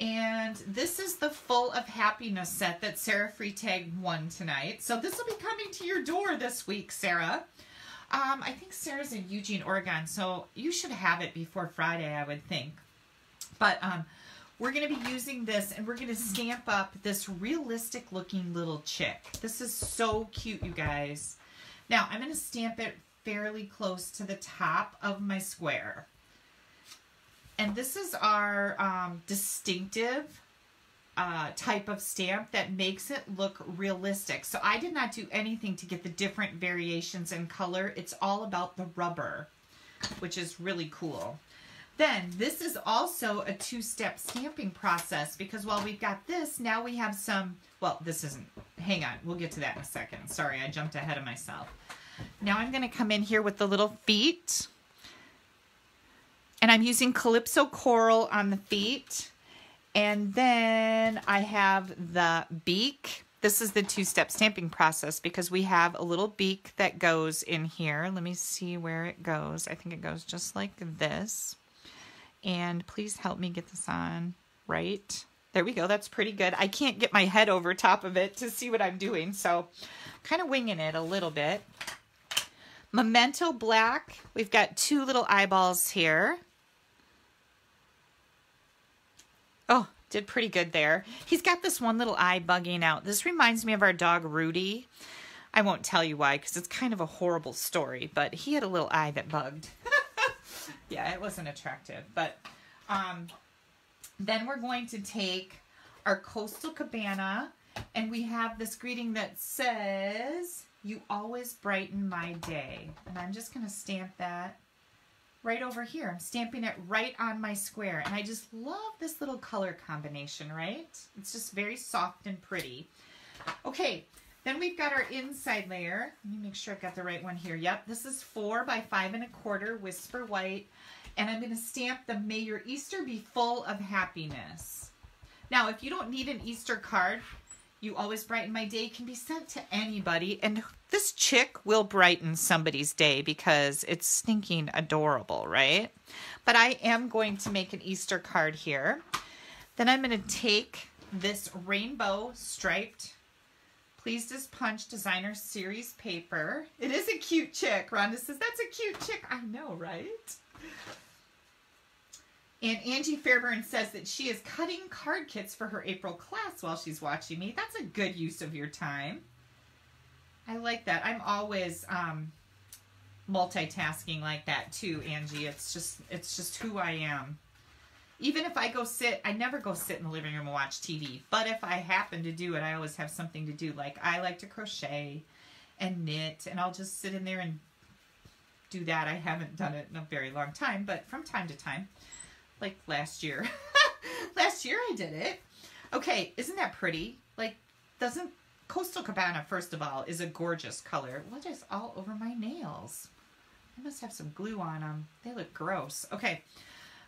and this is the Full of Happiness set that Sarah Freitag won tonight. So this will be coming to your door this week, Sarah. Um, I think Sarah's in Eugene, Oregon, so you should have it before Friday, I would think. But um, we're going to be using this, and we're going to stamp up this realistic-looking little chick. This is so cute, you guys. Now, I'm going to stamp it fairly close to the top of my square. And this is our um, distinctive uh, type of stamp that makes it look realistic. So I did not do anything to get the different variations in color. It's all about the rubber, which is really cool. Then this is also a two-step stamping process, because while we've got this, now we have some, well, this isn't, hang on, we'll get to that in a second. Sorry, I jumped ahead of myself. Now I'm going to come in here with the little feet. And I'm using Calypso Coral on the feet. And then I have the beak. This is the two-step stamping process because we have a little beak that goes in here. Let me see where it goes. I think it goes just like this. And please help me get this on right. There we go. That's pretty good. I can't get my head over top of it to see what I'm doing, so kind of winging it a little bit. Memento Black. We've got two little eyeballs here. Oh, did pretty good there. He's got this one little eye bugging out. This reminds me of our dog Rudy. I won't tell you why because it's kind of a horrible story, but he had a little eye that bugged. Yeah, it wasn't attractive, but... Um, Then we're going to take our Coastal Cabana, and we have this greeting that says, you always brighten my day. And I'm just going to stamp that right over here. I'm stamping it right on my square. And I just love this little color combination, right? It's just very soft and pretty. Okay, then we've got our inside layer. Let me make sure I've got the right one here. Yep, this is four by five and a quarter Whisper White. And I'm going to stamp the May Your Easter Be Full of Happiness. Now, if you don't need an Easter card, You Always Brighten My Day can be sent to anybody. And this chick will brighten somebody's day because it's stinking adorable, right? But I am going to make an Easter card here. Then I'm going to take this rainbow striped Pleased as Punch Designer Series Paper. It is a cute chick. Rhonda says, that's a cute chick. I know, right? And Angie Fairburn says that she is cutting card kits for her April class while she's watching me. That's a good use of your time. I like that. I'm always um, multitasking like that too, Angie. It's just, it's just who I am. Even if I go sit, I never go sit in the living room and watch T V. But if I happen to do it, I always have something to do. Like I like to crochet and knit, and I'll just sit in there and do that. I haven't done it in a very long time, but from time to time, like last year. Last year I did it. Okay, isn't that pretty? Like, doesn't Coastal Cabana, first of all, is a gorgeous color. What is all over my nails? I must have some glue on them. They look gross. Okay,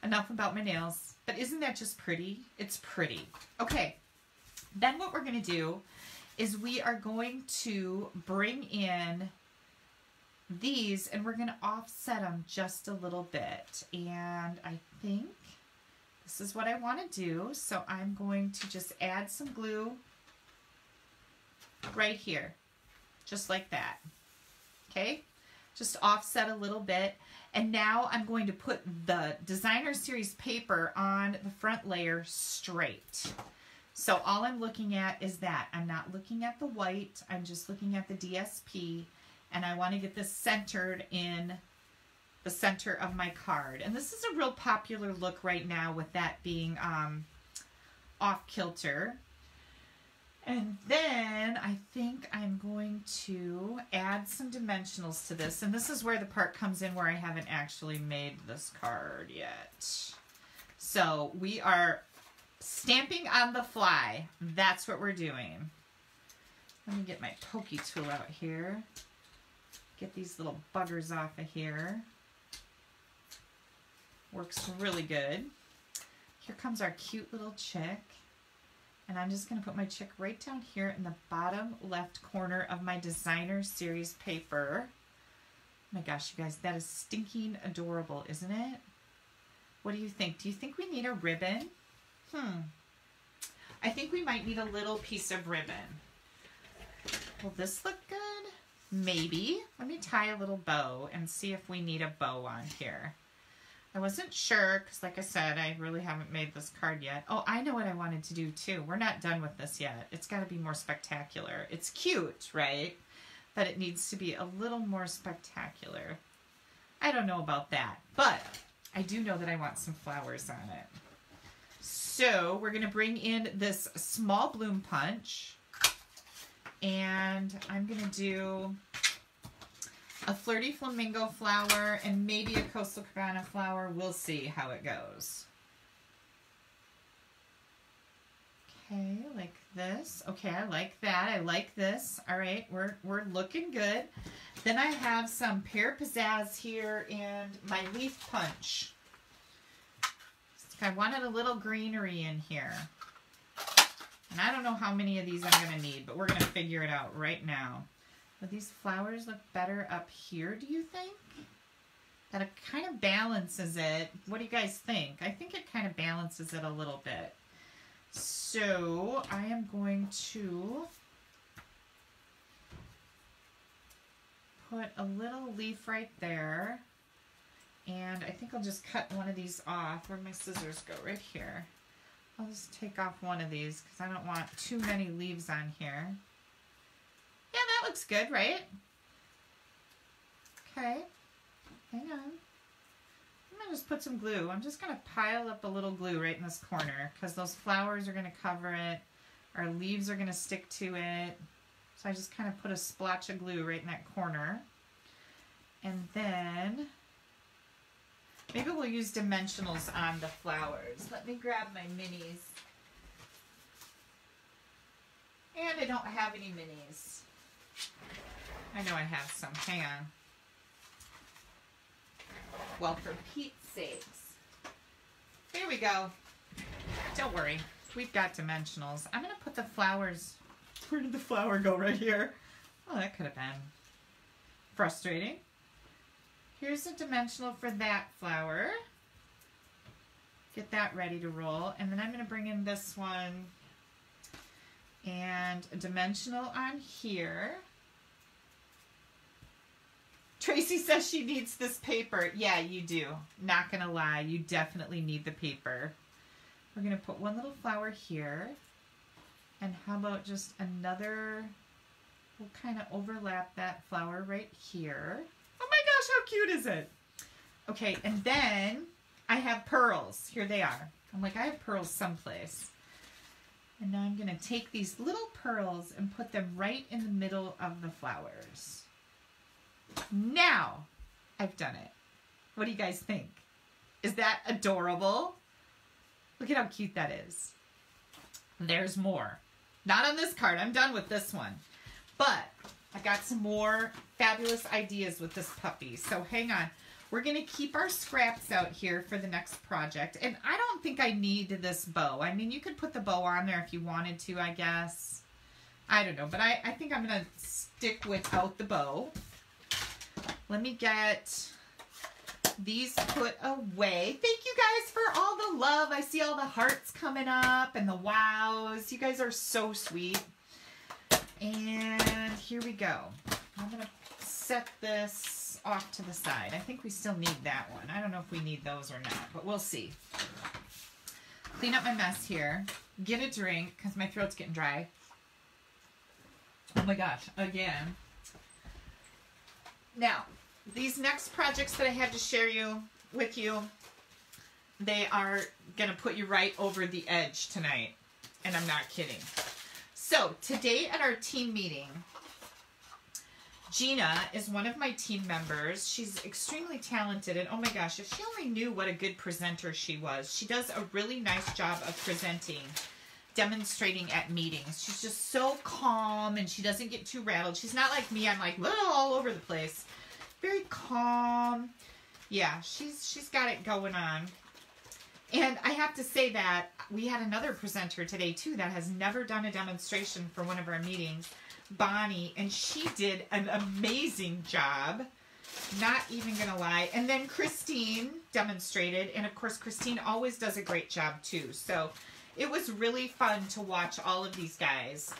enough about my nails. But isn't that just pretty? It's pretty. Okay, then what we're going to do is we are going to bring in these, and we're going to offset them just a little bit, and I think this is what I want to do, so I'm going to just add some glue right here, just like that. Okay, just offset a little bit, and now I'm going to put the Designer Series Paper on the front layer straight. So all I'm looking at is that. I'm not looking at the white, I'm just looking at the D S P. And I want to get this centered in the center of my card. And this is a real popular look right now with that being um, off-kilter. And then I think I'm going to add some dimensionals to this. And this is where the part comes in where I haven't actually made this card yet. So we are stamping on the fly. That's what we're doing. Let me get my pokey tool out here. Get these little buggers off of here. Works really good. Here comes our cute little chick. And I'm just going to put my chick right down here in the bottom left corner of my Designer Series paper. Oh my gosh, you guys, that is stinking adorable, isn't it? What do you think? Do you think we need a ribbon? Hmm. I think we might need a little piece of ribbon. Will this look good? Maybe. Let me tie a little bow and see if we need a bow on here. I wasn't sure because, like I said, I really haven't made this card yet. Oh, I know what I wanted to do, too. We're not done with this yet. It's got to be more spectacular. It's cute, right? But it needs to be a little more spectacular. I don't know about that, but I do know that I want some flowers on it. So we're going to bring in this Small Bloom punch, and I'm going to do a Flirty Flamingo flower, and maybe a Coastal Cabana flower. We'll see how it goes. Okay, like this. Okay, I like that. I like this. All right, we're, we're looking good. Then I have some Pear Pizzazz here and my leaf punch. I wanted a little greenery in here. And I don't know how many of these I'm going to need, but we're going to figure it out right now. Would these flowers look better up here, do you think? That it kind of balances it. What do you guys think? I think it kind of balances it a little bit. So I am going to put a little leaf right there. And I think I'll just cut one of these off. Where'd my scissors go? Right here. I'll just take off one of these because I don't want too many leaves on here. Yeah, that looks good, right? Okay. Hang on. I'm going to just put some glue. I'm just going to pile up a little glue right in this corner because those flowers are going to cover it. Our leaves are going to stick to it. So I just kind of put a splotch of glue right in that corner. And then maybe we'll use dimensionals on the flowers. Let me grab my minis. And I don't have any minis. I know I have some. Hang on. Well, for Pete's sakes. Here we go. Don't worry. We've got dimensionals. I'm going to put the flowers. Where did the flower go? Right here. Oh, that could have been frustrating. Here's a dimensional for that flower. Get that ready to roll. And then I'm going to bring in this one and a dimensional on here. Tracy says she needs this paper. Yeah, you do. Not going to lie. You definitely need the paper. We're going to put one little flower here. And how about just another, we'll kind of overlap that flower right here. How cute is it? Okay, and then I have pearls. Here they are. I'm like, I have pearls someplace. And now I'm going to take these little pearls and put them right in the middle of the flowers. Now I've done it. What do you guys think? Is that adorable? Look at how cute that is. There's more. Not on this card. I'm done with this one. But I got some more fabulous ideas with this puppy. So hang on. We're going to keep our scraps out here for the next project. And I don't think I need this bow. I mean, you could put the bow on there if you wanted to, I guess. I don't know. But I, I think I'm going to stick without the bow. Let me get these put away. Thank you guys for all the love. I see all the hearts coming up and the wows. You guys are so sweet. And here we go. I'm going to set this off to the side. I think we still need that one. I don't know if we need those or not, but we'll see. Clean up my mess here. Get a drink because my throat's getting dry. Oh my gosh, again. Now, these next projects that I have to share you with you, they are going to put you right over the edge tonight. And I'm not kidding. So, today at our team meeting, Gina is one of my team members. She's extremely talented, and oh my gosh, if she only knew what a good presenter she was. She does a really nice job of presenting, demonstrating at meetings. She's just so calm, and she doesn't get too rattled. She's not like me. I'm like, little all over the place. Very calm. Yeah, she's she's got it going on. And I have to say that we had another presenter today, too, that has never done a demonstration for one of our meetings, Bonnie, and she did an amazing job. Not even going to lie. And then Christine demonstrated, and of course, Christine always does a great job, too. So it was really fun to watch all of these guys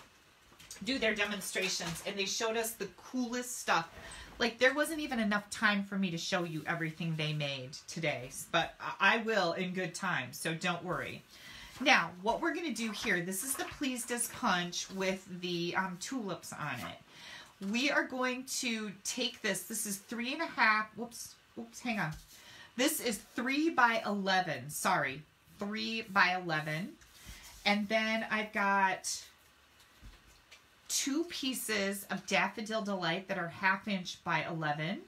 do their demonstrations, and they showed us the coolest stuff. Like, there wasn't even enough time for me to show you everything they made today, but I will in good time, so don't worry. Now, what we're going to do here, this is the Pleased as Punch with the um, tulips on it. We are going to take this. This is three and a half. Whoops, whoops, hang on. This is three by eleven. Sorry, three by eleven. And then I've got two pieces of Daffodil Delight that are half inch by eleven,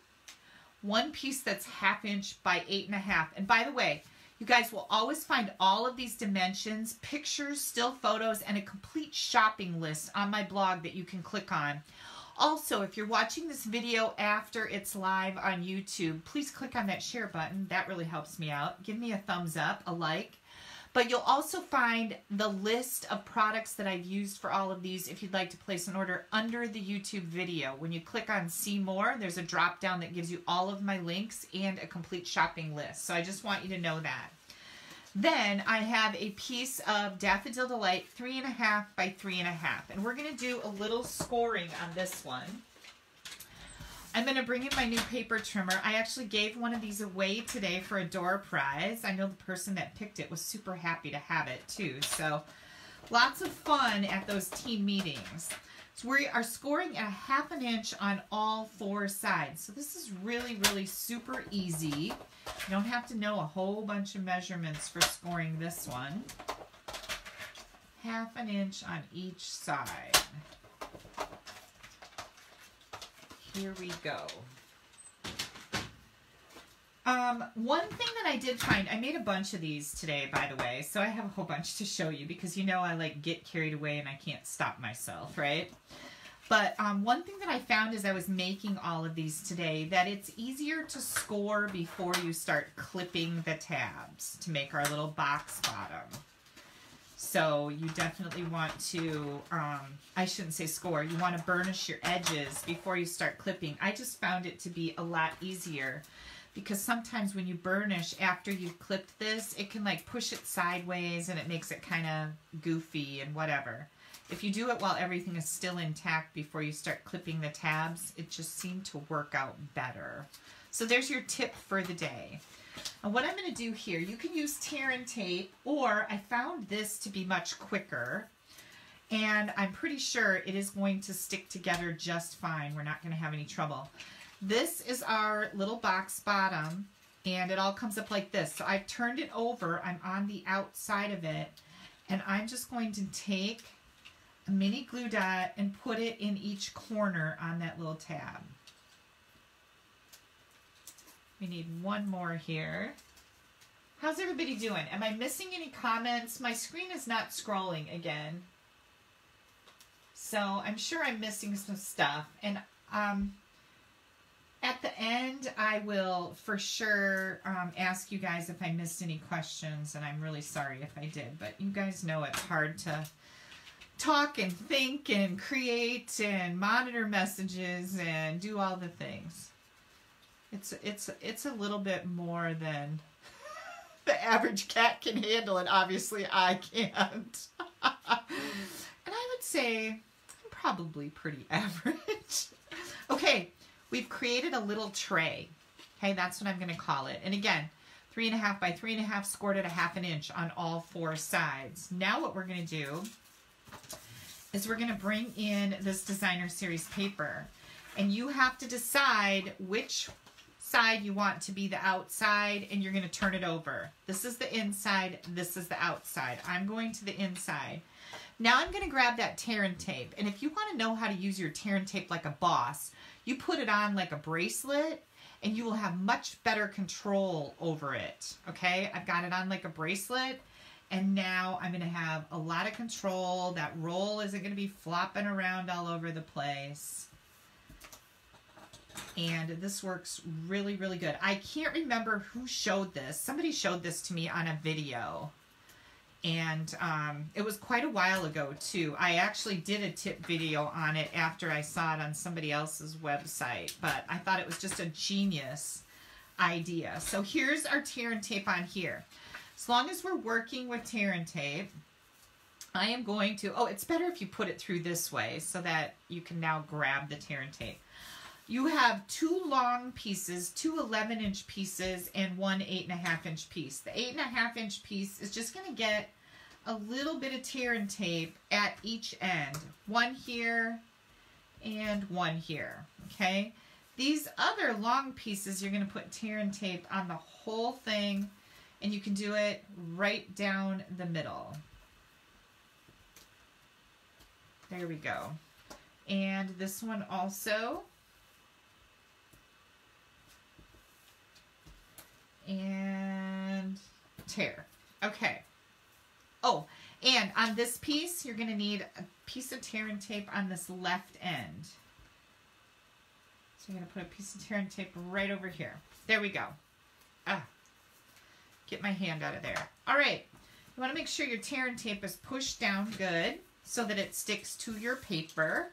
one piece that's half inch by eight and a half. And by the way, you guys will always find all of these dimensions, pictures, still photos, and a complete shopping list on my blog that you can click on. Also, if you're watching this video after it's live on YouTube, please click on that share button. That really helps me out. Give me a thumbs up, a like. But you'll also find the list of products that I've used for all of these if you'd like to place an order under the YouTube video. When you click on See More, there's a drop down that gives you all of my links and a complete shopping list. So I just want you to know that. Then I have a piece of Daffodil Delight, three and a half by three and a half. And we're going to do a little scoring on this one. I'm going to bring in my new paper trimmer. I actually gave one of these away today for a door prize. I know the person that picked it was super happy to have it too. So lots of fun at those team meetings. So we are scoring at a half an inch on all four sides. So this is really, really super easy. You don't have to know a whole bunch of measurements for scoring this one. Half an inch on each side. Here we go. Um, one thing that I did find, I made a bunch of these today, by the way, so I have a whole bunch to show you because you know I like get carried away and I can't stop myself, right? But um, one thing that I found as I was making all of these today, that it's easier to score before you start clipping the tabs to make our little box bottom. So you definitely want to, um, I shouldn't say score, you want to burnish your edges before you start clipping. I just found it to be a lot easier because sometimes when you burnish after you've clipped this, it can like push it sideways and it makes it kind of goofy and whatever. If you do it while everything is still intact before you start clipping the tabs, it just seemed to work out better. So there's your tip for the day. And what I'm going to do here, you can use tear and tape, or I found this to be much quicker, and I'm pretty sure it is going to stick together just fine. We're not going to have any trouble. This is our little box bottom, and it all comes up like this. So I've turned it over. I'm on the outside of it, and I'm just going to take a mini glue dot and put it in each corner on that little tab. We need one more here. How's everybody doing? Am I missing any comments? My screen is not scrolling again. So I'm sure I'm missing some stuff. And um, at the end, I will for sure um, ask you guys if I missed any questions. And I'm really sorry if I did. But you guys know it's hard to talk and think and create and monitor messages and do all the things. It's, it's, it's a little bit more than the average cat can handle, and obviously I can't. And I would say I'm probably pretty average. Okay, we've created a little tray. Okay, that's what I'm going to call it. And again, three and a half by three and a half, scored at a half an inch on all four sides. Now what we're going to do is we're going to bring in this Designer Series paper. And you have to decide which side you want to be the outside, and you're going to turn it over. This is the inside, this is the outside. I'm going to the inside. Now I'm going to grab that tear and tape, and if you want to know how to use your tear and tape like a boss, you put it on like a bracelet and you will have much better control over it. Okay, I've got it on like a bracelet, and now I'm going to have a lot of control. That roll isn't going to be flopping around all over the place. And this works really, really good. I can't remember who showed this. Somebody showed this to me on a video. And um, it was quite a while ago, too. I actually did a tip video on it after I saw it on somebody else's website. But I thought it was just a genius idea. So here's our tear and tape on here. As long as we're working with tear and tape, I am going to... Oh, it's better if you put it through this way so that you can now grab the tear and tape. You have two long pieces, two eleven inch pieces, and one eight and a half inch piece. The eight and a half inch piece is just going to get a little bit of tear and tape at each end. One here and one here, okay? These other long pieces, you're going to put tear and tape on the whole thing, and you can do it right down the middle. There we go. And this one also... and tear. Okay. Oh, and on this piece, you're going to need a piece of tear and tape on this left end. So you're going to put a piece of tear and tape right over here. There we go. Ah, get my hand out of there. All right. You want to make sure your tear and tape is pushed down good so that it sticks to your paper.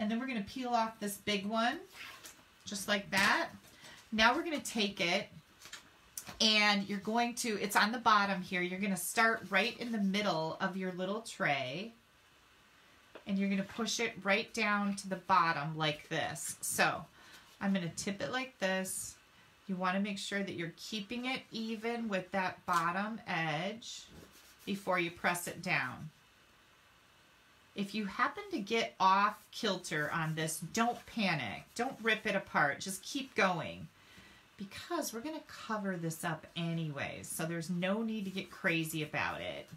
And then we're going to peel off this big one just like that. Now we're going to take it. And you're going to, it's on the bottom here, you're going to start right in the middle of your little tray. And you're going to push it right down to the bottom like this. So I'm going to tip it like this. You want to make sure that you're keeping it even with that bottom edge before you press it down. If you happen to get off kilter on this, don't panic. Don't rip it apart. Just keep going, because we're going to cover this up anyways, so there's no need to get crazy about it.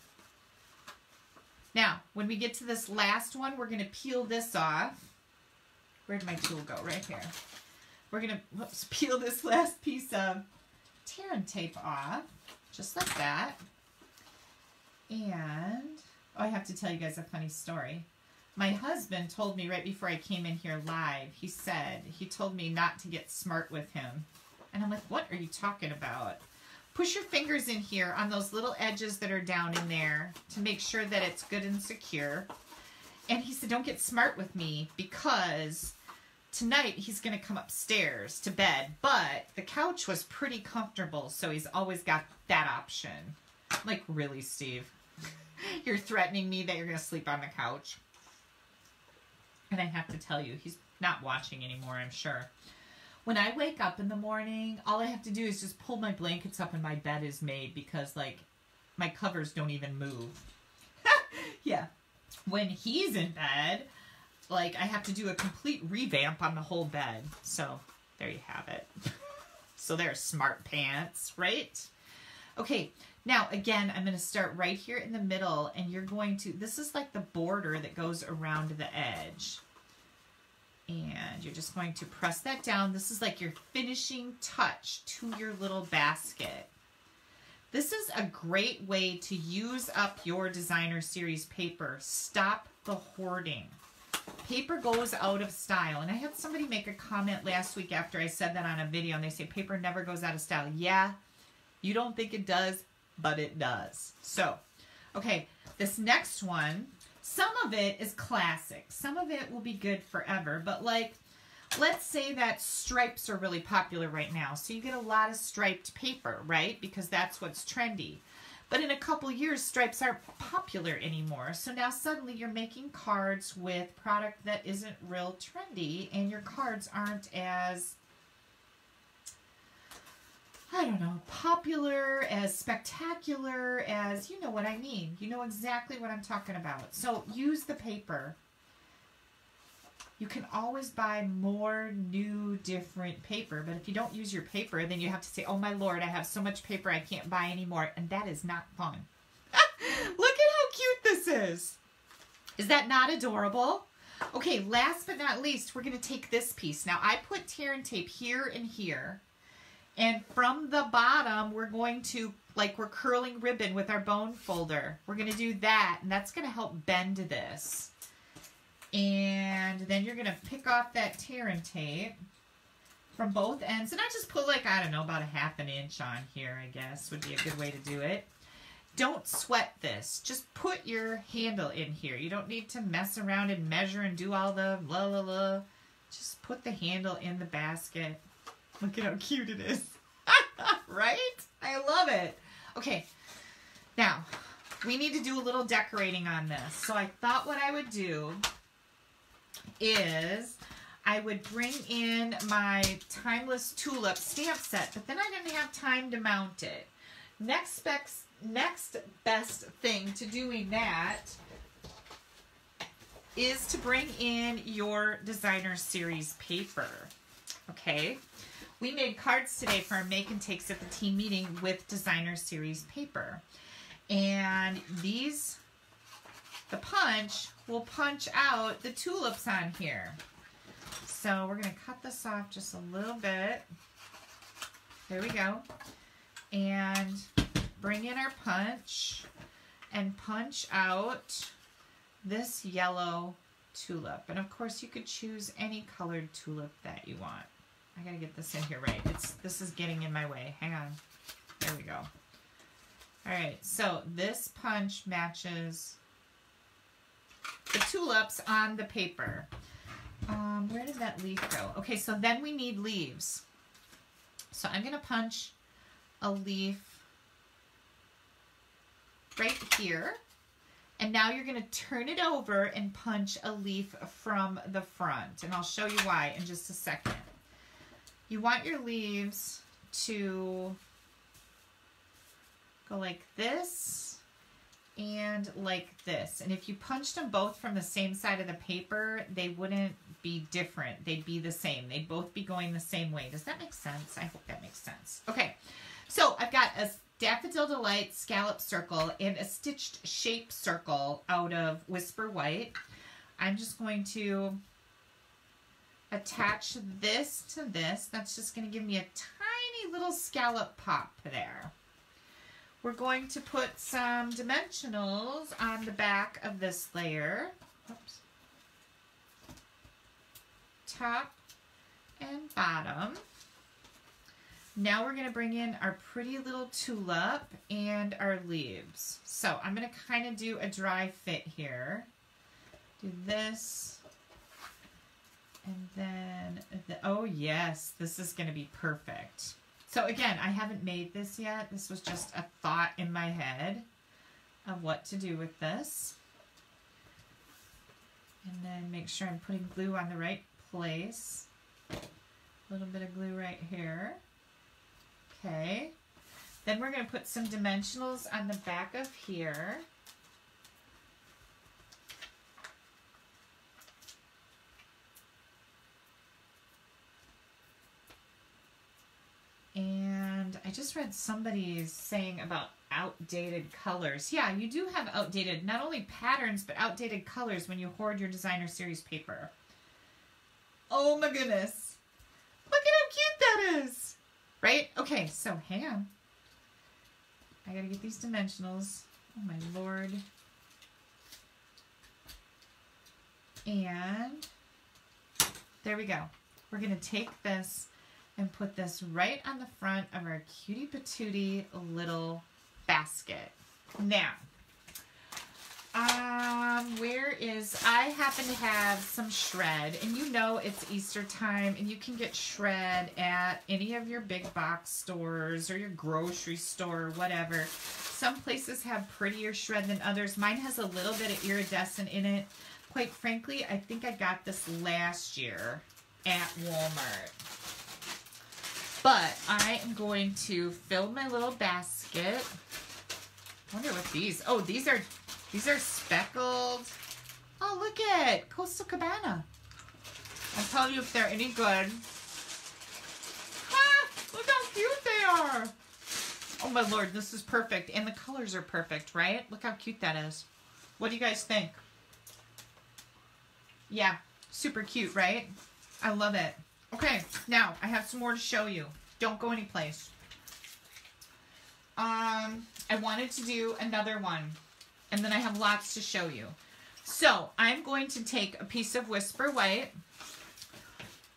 Now, when we get to this last one, we're going to peel this off. Where did my tool go? Right here. We're going to whoops, peel this last piece of tear and tape off, just like that. And, oh, I have to tell you guys a funny story. My husband told me right before I came in here live, he said, he told me not to get smart with him. And I'm like, what are you talking about? Push your fingers in here on those little edges that are down in there to make sure that it's good and secure. And he said, don't get smart with me, because tonight he's going to come upstairs to bed. But the couch was pretty comfortable, so he's always got that option. I'm like, really, Steve? You're threatening me that you're going to sleep on the couch? And I have to tell you, he's not watching anymore, I'm sure. When I wake up in the morning, all I have to do is just pull my blankets up and my bed is made, because, like, my covers don't even move. Yeah. When he's in bed, like, I have to do a complete revamp on the whole bed. So, there you have it. So, they're smart pants, right? Okay. Now, again, I'm going to start right here in the middle, and you're going to, this is like the border that goes around the edge. And you're just going to press that down. This is like your finishing touch to your little basket. This is a great way to use up your designer series paper. Stop the hoarding. Paper goes out of style. And I had somebody make a comment last week after I said that on a video, and they say paper never goes out of style. Yeah, you don't think it does, but it does. So, okay, this next one, some of it is classic. Some of it will be good forever. But, like, let's say that stripes are really popular right now. So you get a lot of striped paper, right? Because that's what's trendy. But in a couple years, stripes aren't popular anymore. So now suddenly you're making cards with product that isn't real trendy. And your cards aren't as, I don't know, popular, as spectacular, as, you know what I mean. You know exactly what I'm talking about. So use the paper. You can always buy more new, different paper. But if you don't use your paper, then you have to say, oh my Lord, I have so much paper I can't buy anymore. And that is not fun. Look at how cute this is. Is that not adorable? Okay, last but not least, we're going to take this piece. Now, I put tear and tape here and here. And from the bottom, we're going to, like we're curling ribbon with our bone folder. We're going to do that, and that's going to help bend this. And then you're going to pick off that tear and tape. from both ends. And I just put like, I don't know, about a half an inch on here, I guess, would be a good way to do it. Don't sweat this. Just put your handle in here. You don't need to mess around and measure and do all the la la la. Just put the handle in the basket. Look at how cute it is. Right? I love it. Okay. Now, we need to do a little decorating on this. So I thought what I would do is I would bring in my Timeless Tulip stamp set, but then I didn't have time to mount it. Next specs, next best thing to doing that is to bring in your Designer Series paper. Okay, we made cards today for our make and takes at the team meeting with Designer Series paper, and these, the punch will punch out the tulips on here. So we're gonna cut this off just a little bit. There we go, and bring in our punch and punch out this yellow tulip. And of course you could choose any colored tulip that you want. I gotta get this in here right. It's, this is getting in my way. Hang on. There we go. Alright, so this punch matches the tulips on the paper. Um, where did that leaf go? Okay, so then we need leaves. So I'm gonna punch a leaf right here, and now you're going to turn it over and punch a leaf from the front, and I'll show you why in just a second. You want your leaves to go like this and like this, and if you punched them both from the same side of the paper, they wouldn't be different. They'd be the same. They'd both be going the same way. Does that make sense? I hope that makes sense. Okay, so I've got a Daffodil Delight scallop circle and a Stitched Shape circle out of Whisper White. I'm just going to attach this to this. That's just going to give me a tiny little scallop pop there. We're going to put some dimensionals on the back of this layer. Oops. Top and bottom. Now we're going to bring in our pretty little tulip and our leaves. So I'm going to kind of do a dry fit here. Do this. And then, the, oh yes, this is going to be perfect. So again, I haven't made this yet. This was just a thought in my head of what to do with this. And then make sure I'm putting glue on the right place. A little bit of glue right here. Okay, then we're going to put some dimensionals on the back of here. And I just read somebody's saying about outdated colors. Yeah, you do have outdated, not only patterns, but outdated colors when you hoard your Designer Series paper. Oh my goodness. Look at how cute that is. Right? Okay, so hang on. I gotta get these dimensionals. Oh my lord. And there we go. We're gonna take this and put this right on the front of our cutie patootie little basket. Now, um, where is, I happen to have some shred, and you know it's Easter time, and you can get shred at any of your big box stores or your grocery store or whatever. Some places have prettier shred than others. Mine has a little bit of iridescent in it. Quite frankly, I think I got this last year at Walmart. But I am going to fill my little basket. I wonder what these, oh, these are These are speckled. Oh, look at Coastal Cabana. I'll tell you if they're any good. Ah, look how cute they are. Oh my lord, this is perfect. And the colors are perfect, right? Look how cute that is. What do you guys think? Yeah, super cute, right? I love it. Okay, now I have some more to show you. Don't go anyplace. Um, I wanted to do another one. And then I have lots to show you. So I'm going to take a piece of Whisper White.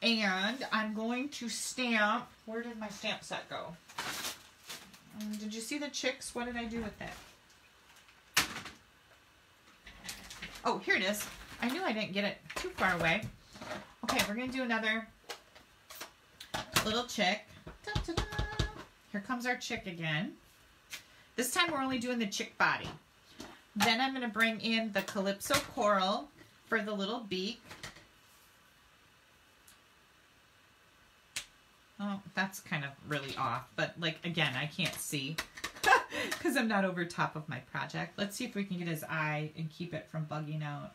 And I'm going to stamp. Where did my stamp set go? Um, did you see the chicks? What did I do with it? Oh, here it is. I knew I didn't get it too far away. Okay, we're going to do another little chick. Da-da-da. Here comes our chick again. This time we're only doing the chick body. Then I'm going to bring in the Calypso Coral for the little beak. Oh, that's kind of really off, but like, again, I can't see because I'm not over top of my project. Let's see if we can get his eye and keep it from bugging out.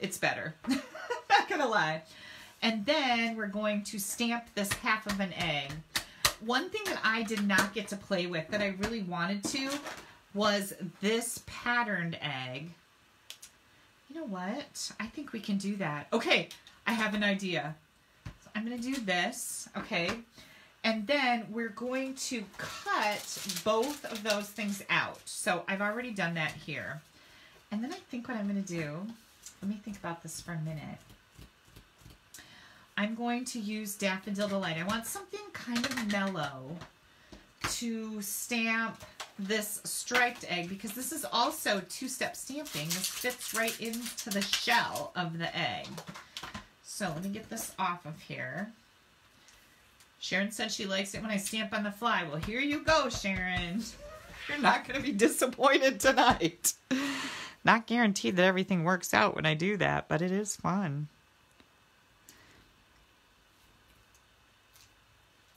It's better. Not going to lie. And then we're going to stamp this half of an egg. One thing that I did not get to play with that I really wanted to was this patterned egg. You know what? I think we can do that. Okay, I have an idea. So I'm going to do this, okay? And then we're going to cut both of those things out. So I've already done that here. And then I think what I'm going to do, let me think about this for a minute. I'm going to use Daffodil Delight. I want something kind of mellow to stamp this striped egg because this is also two-step stamping. This fits right into the shell of the egg. So let me get this off of here. Sharon said she likes it when I stamp on the fly. Well, here you go, Sharon. You're not going to be disappointed tonight. Not guaranteed that everything works out when I do that, but it is fun.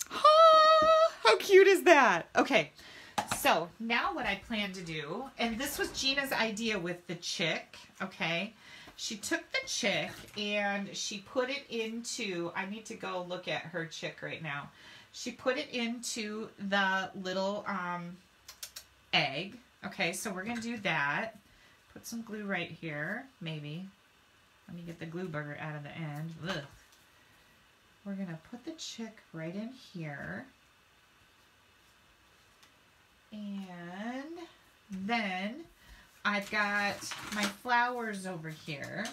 How cute is that? Okay, so now what I plan to do, and this was Gina's idea with the chick, okay? She took the chick and she put it into, I need to go look at her chick right now. She put it into the little um, egg, okay? So we're gonna do that. Put some glue right here, maybe. Let me get the glue burger out of the end. Ugh. We're gonna put the chick right in here. And then I've got my flowers over here.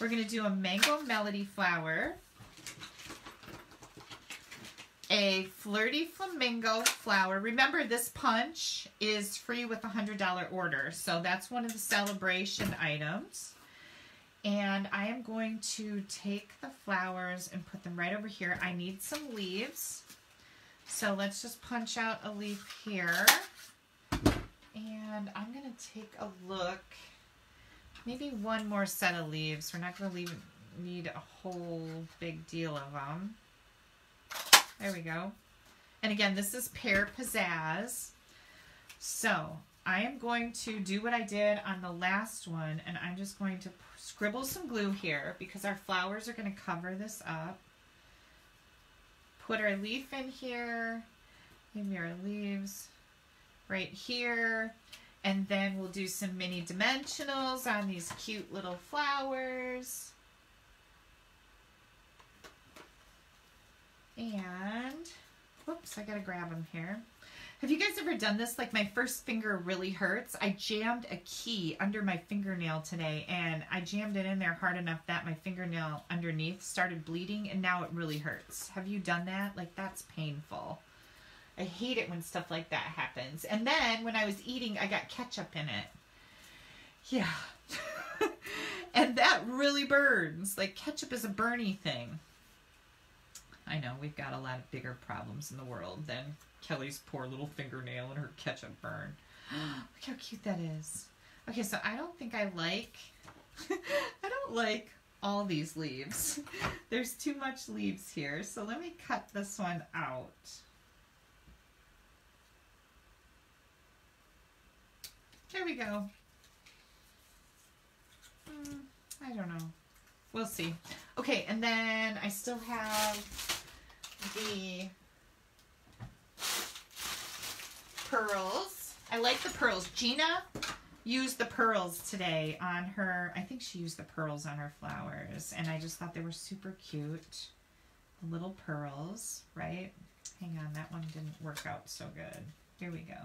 We're going to do a Mango Melody flower, a Flirty Flamingo flower. Remember, this punch is free with a one hundred dollar order, so that's one of the celebration items. And I am going to take the flowers and put them right over here. I need some leaves. So let's just punch out a leaf here, and I'm going to take a look, maybe one more set of leaves. We're not going to leave, need a whole big deal of them. There we go. And again, this is Pear Pizzazz. So I am going to do what I did on the last one, and I'm just going to scribble some glue here because our flowers are going to cover this up. Put our leaf in here, maybe our leaves right here, and then we'll do some mini dimensionals on these cute little flowers. And, whoops, I gotta grab them here. Have you guys ever done this? Like, my first finger really hurts. I jammed a key under my fingernail today, and I jammed it in there hard enough that my fingernail underneath started bleeding, and now it really hurts. Have you done that? Like, that's painful. I hate it when stuff like that happens. And then when I was eating, I got ketchup in it. Yeah. And that really burns. Like, ketchup is a burny thing. I know, we've got a lot of bigger problems in the world than Kelly's poor little fingernail and her ketchup burn. Look how cute that is. Okay, so I don't think I like, I don't like all these leaves. There's too much leaves here, so let me cut this one out. There we go. Mm, I don't know. We'll see. Okay, and then I still have the pearls. I like the pearls. Gina used the pearls today on her, I think she used the pearls on her flowers, and I just thought they were super cute. The little pearls, right? Hang on, that one didn't work out so good. Here we go.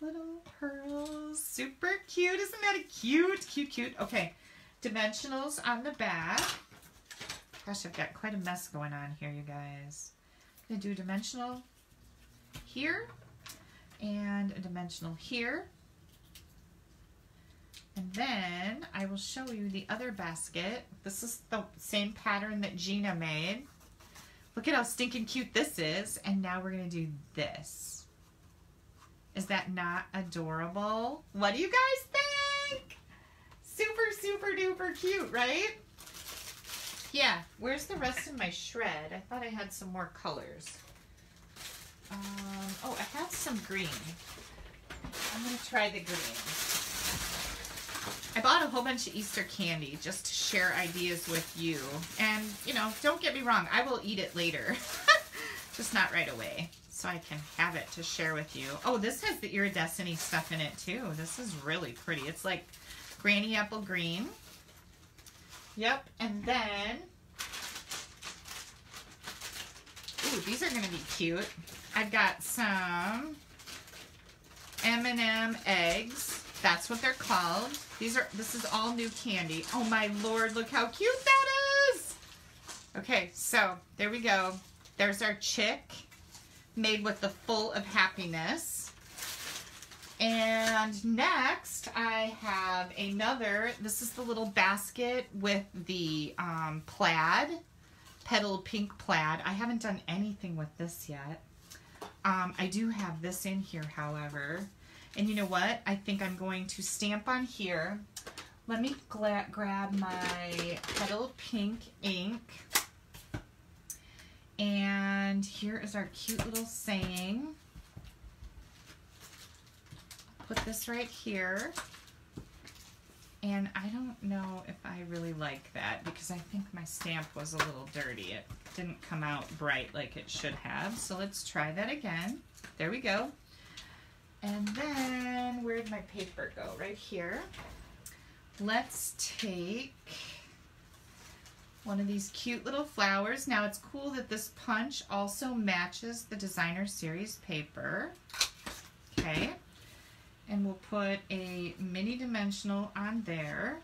Little pearls. Super cute. Isn't that a cute, cute, cute? Okay. Dimensionals on the back. Gosh, I've got quite a mess going on here, you guys. I'm going to do a dimensional here and a dimensional here. And then I will show you the other basket. This is the same pattern that Gina made. Look at how stinking cute this is. And now we're going to do this. Is that not adorable? What do you guys think? Super, super duper cute, right? Yeah, where's the rest of my shred? I thought I had some more colors. Um, oh, I have some green. I'm going to try the green. I bought a whole bunch of Easter candy just to share ideas with you. And, you know, don't get me wrong, I will eat it later. Just not right away. So I can have it to share with you. Oh, this has the iridescent-y stuff in it, too. This is really pretty. It's like Granny Apple Green. Yep. And then... Ooh, these are going to be cute. I've got some M and M eggs. That's what they're called. These are, this is all new candy. Oh my Lord, look how cute that is. Okay, so there we go. There's our chick made with the Full of Happiness. And next I have another, this is the little basket with the um, plaid, Petal Pink plaid. I haven't done anything with this yet. Um, I do have this in here, however. And you know what? I think I'm going to stamp on here. Let me grab my Petal Pink ink. And here is our cute little saying. Put this right here. And I don't know if I really like that because I think my stamp was a little dirty. It didn't come out bright like it should have. So let's try that again. There we go. And then, where did my paper go? Right here. Let's take one of these cute little flowers. Now it's cool that this punch also matches the Designer Series paper. Okay. And we'll put a mini dimensional on there.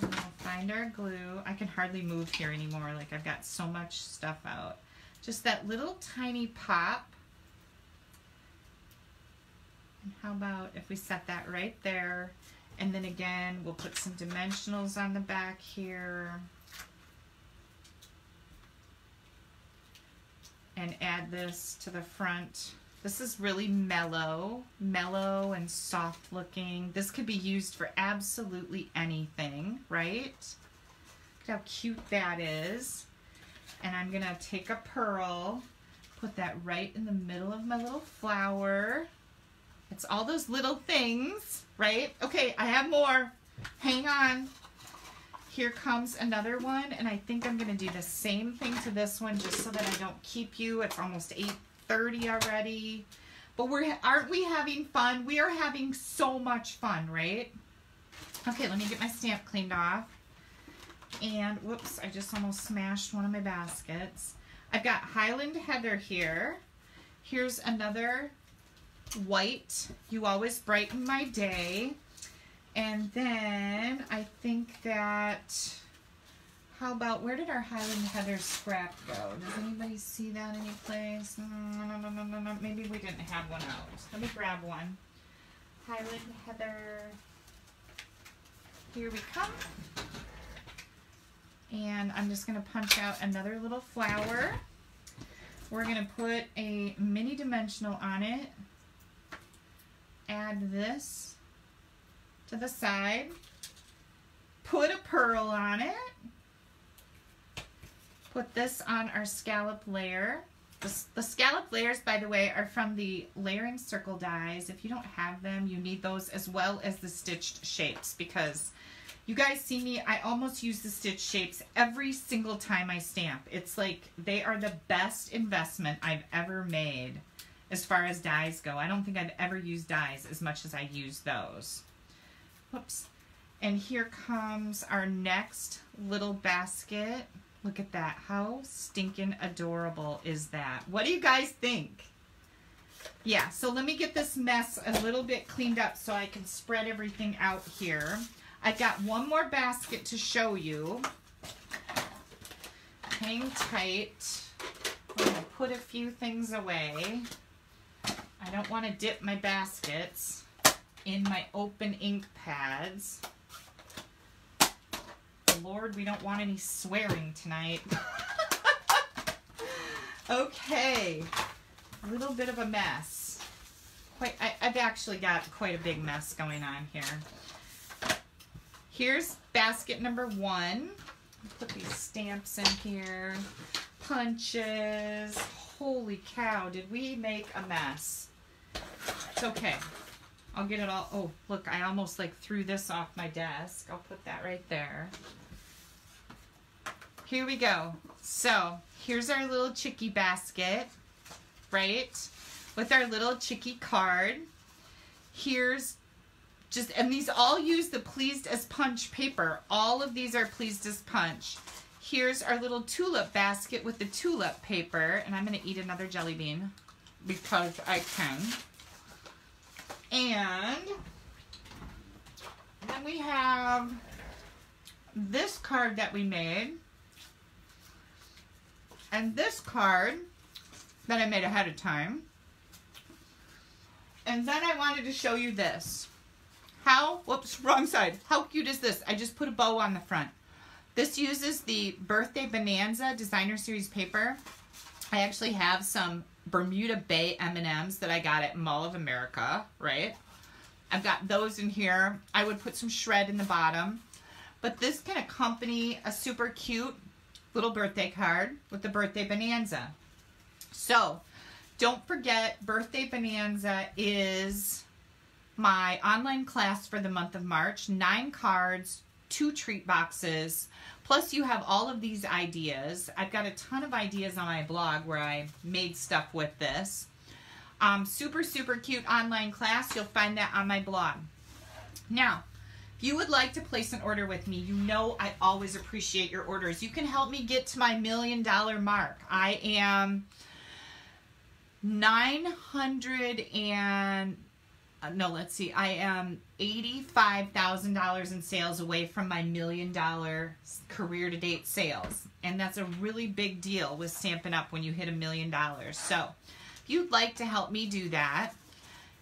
And we'll find our glue. I can hardly move here anymore. Like I've got so much stuff out. Just that little tiny pop. And how about if we set that right there? And then again, we'll put some dimensionals on the back here. And add this to the front. This is really mellow, mellow and soft looking. This could be used for absolutely anything, right? Look how cute that is. And I'm gonna take a pearl, put that right in the middle of my little flower. It's all those little things, right? Okay, I have more. Hang on. Here comes another one, and I think I'm gonna do the same thing to this one just so that I don't keep you. It's almost eight thirty already. But we're, aren't we having fun? We are having so much fun, right? Okay, let me get my stamp cleaned off. And, whoops, I just almost smashed one of my baskets. I've got Highland Heather here. Here's another white. You always brighten my day. And then I think that, how about, where did our Highland Heather scrap go? Does anybody see that anyplace? No, no, no, no, no, no. Maybe we didn't have one out. Let me grab one. Highland Heather. Here we come. And I'm just going to punch out another little flower. We're going to put a mini dimensional on it. Add this to the side. Put a pearl on it. Put this on our scallop layer. The, the scallop layers, by the way, are from the layering circle dies. If you don't have them, you need those as well as the stitched shapes because... You guys see me, I almost use the stitch shapes every single time I stamp. It's like they are the best investment I've ever made as far as dies go. I don't think I've ever used dies as much as I use those. Whoops. And here comes our next little basket. Look at that. How stinking adorable is that? What do you guys think? Yeah, so let me get this mess a little bit cleaned up so I can spread everything out here. I've got one more basket to show you. Hang tight. I'm going to put a few things away. I don't want to dip my baskets in my open ink pads. Lord, we don't want any swearing tonight. Okay, a little bit of a mess. Quite, I, I've actually got quite a big mess going on here. Here's basket number one. Put these stamps in here. Punches. Holy cow, did we make a mess? It's okay. I'll get it all. Oh, look, I almost like threw this off my desk. I'll put that right there. Here we go. So here's our little chickie basket, right? With our little chickie card. Here's just, and these all use the Pleased as Punch paper. All of these are Pleased as Punch. Here's our little tulip basket with the tulip paper. And I'm going to eat another jelly bean because I can. And then we have this card that we made. And this card that I made ahead of time. And then I wanted to show you this. How, whoops, wrong side. How cute is this? I just put a bow on the front. This uses the Birthday Bonanza Designer Series Paper. I actually have some Bermuda Bay M and M's that I got at Mall of America, right? I've got those in here. I would put some shred in the bottom. But this can accompany a super cute little birthday card with the Birthday Bonanza. So don't forget, Birthday Bonanza is my online class for the month of March. Nine cards, two treat boxes, plus you have all of these ideas. I've got a ton of ideas on my blog where I made stuff with this. Um, super, super cute online class. You'll find that on my blog. Now, if you would like to place an order with me, you know I always appreciate your orders. You can help me get to my million dollar mark. I am nine hundred and... Uh, no, let's see. I am eighty-five thousand dollars in sales away from my million dollar career to date sales. And that's a really big deal with Stampin' Up! When you hit a million dollars. So if you'd like to help me do that,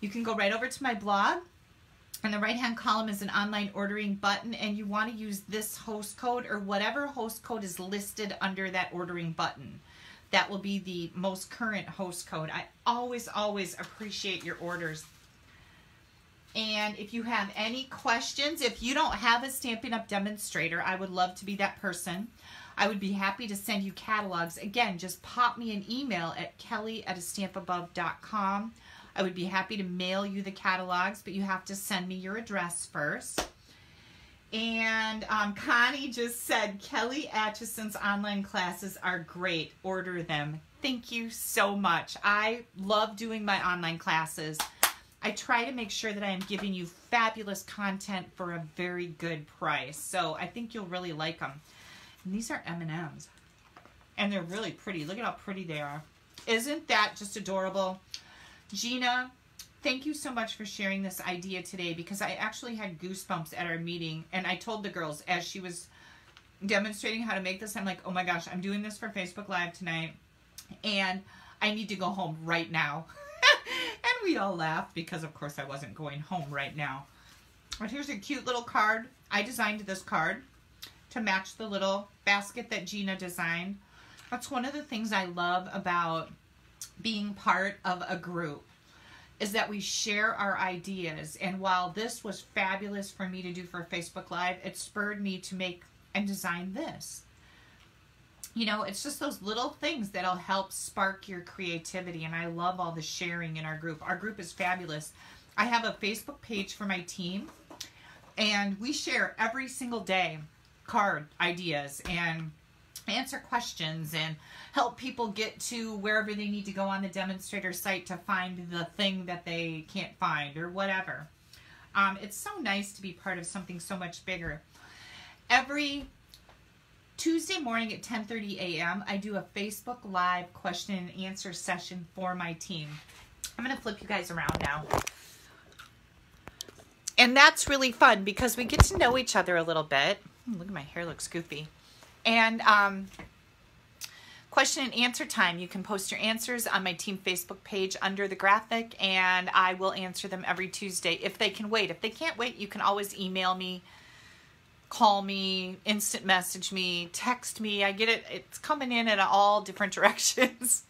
you can go right over to my blog. In the right hand column is an online ordering button, and you want to use this host code or whatever host code is listed under that ordering button. That will be the most current host code. I always, always appreciate your orders. And if you have any questions, if you don't have a Stampin' Up! Demonstrator, I would love to be that person. I would be happy to send you catalogs. Again, just pop me an email at kelly at a stamp above dot com. I would be happy to mail you the catalogs, but you have to send me your address first. And um, Connie just said, Kelly Acheson's online classes are great. Order them. Thank you so much. I love doing my online classes. I try to make sure that I am giving you fabulous content for a very good price. So I think you'll really like them. And these are M and M's. And they're really pretty. Look at how pretty they are. Isn't that just adorable? Gina, thank you so much for sharing this idea today, because I actually had goosebumps at our meeting. And I told the girls as she was demonstrating how to make this, I'm like, oh my gosh, I'm doing this for Facebook Live tonight. And I need to go home right now. And we all laughed because, of course, I wasn't going home right now. But here's a cute little card. I designed this card to match the little basket that Gina designed. That's one of the things I love about being part of a group, is that we share our ideas. And while this was fabulous for me to do for Facebook Live, it spurred me to make and design this. You know, it's just those little things that'll help spark your creativity. And I love all the sharing in our group. Our group is fabulous. I have a Facebook page for my team, and we share every single day card ideas and answer questions and help people get to wherever they need to go on the demonstrator site to find the thing that they can't find or whatever. Um, it's so nice to be part of something so much bigger. Every Tuesday morning at ten thirty a m I do a Facebook Live question and answer session for my team. I'm going to flip you guys around now. And that's really fun because we get to know each other a little bit. Ooh, look at my hair, looks goofy. And um, question and answer time. You can post your answers on my team Facebook page under the graphic, and I will answer them every Tuesday if they can wait. If they can't wait, you can always email me, call me, instant message me, text me. I get it. It's coming in in all different directions.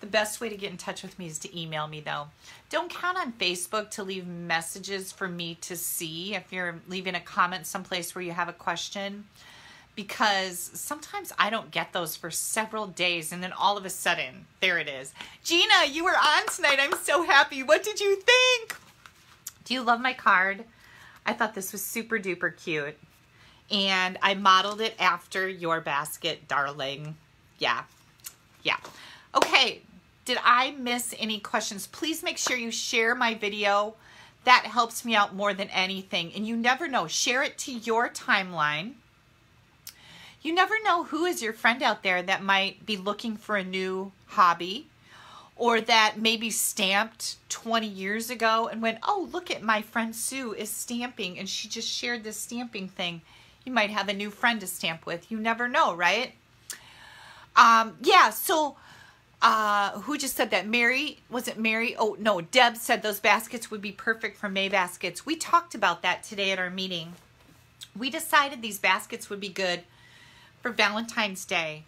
The best way to get in touch with me is to email me, though. Don't count on Facebook to leave messages for me to see if you're leaving a comment someplace where you have a question, because sometimes I don't get those for several days, and then all of a sudden, there it is. Gina, you were on tonight. I'm so happy. What did you think? Do you love my card? I thought this was super duper cute, and I modeled it after your basket, darling. Yeah, yeah. Okay. Did I miss any questions? Please make sure you share my video. That helps me out more than anything. And you never know, share it to your timeline. You never know who is your friend out there that might be looking for a new hobby, or that maybe stamped twenty years ago and went, oh, look at my friend Sue is stamping and she just shared this stamping thing. You might have a new friend to stamp with. You never know, right? Um, yeah, so... Uh, who just said that? Mary, was it Mary? Oh, no, Deb said those baskets would be perfect for May baskets. We talked about that today at our meeting. We decided these baskets would be good for Valentine's Day,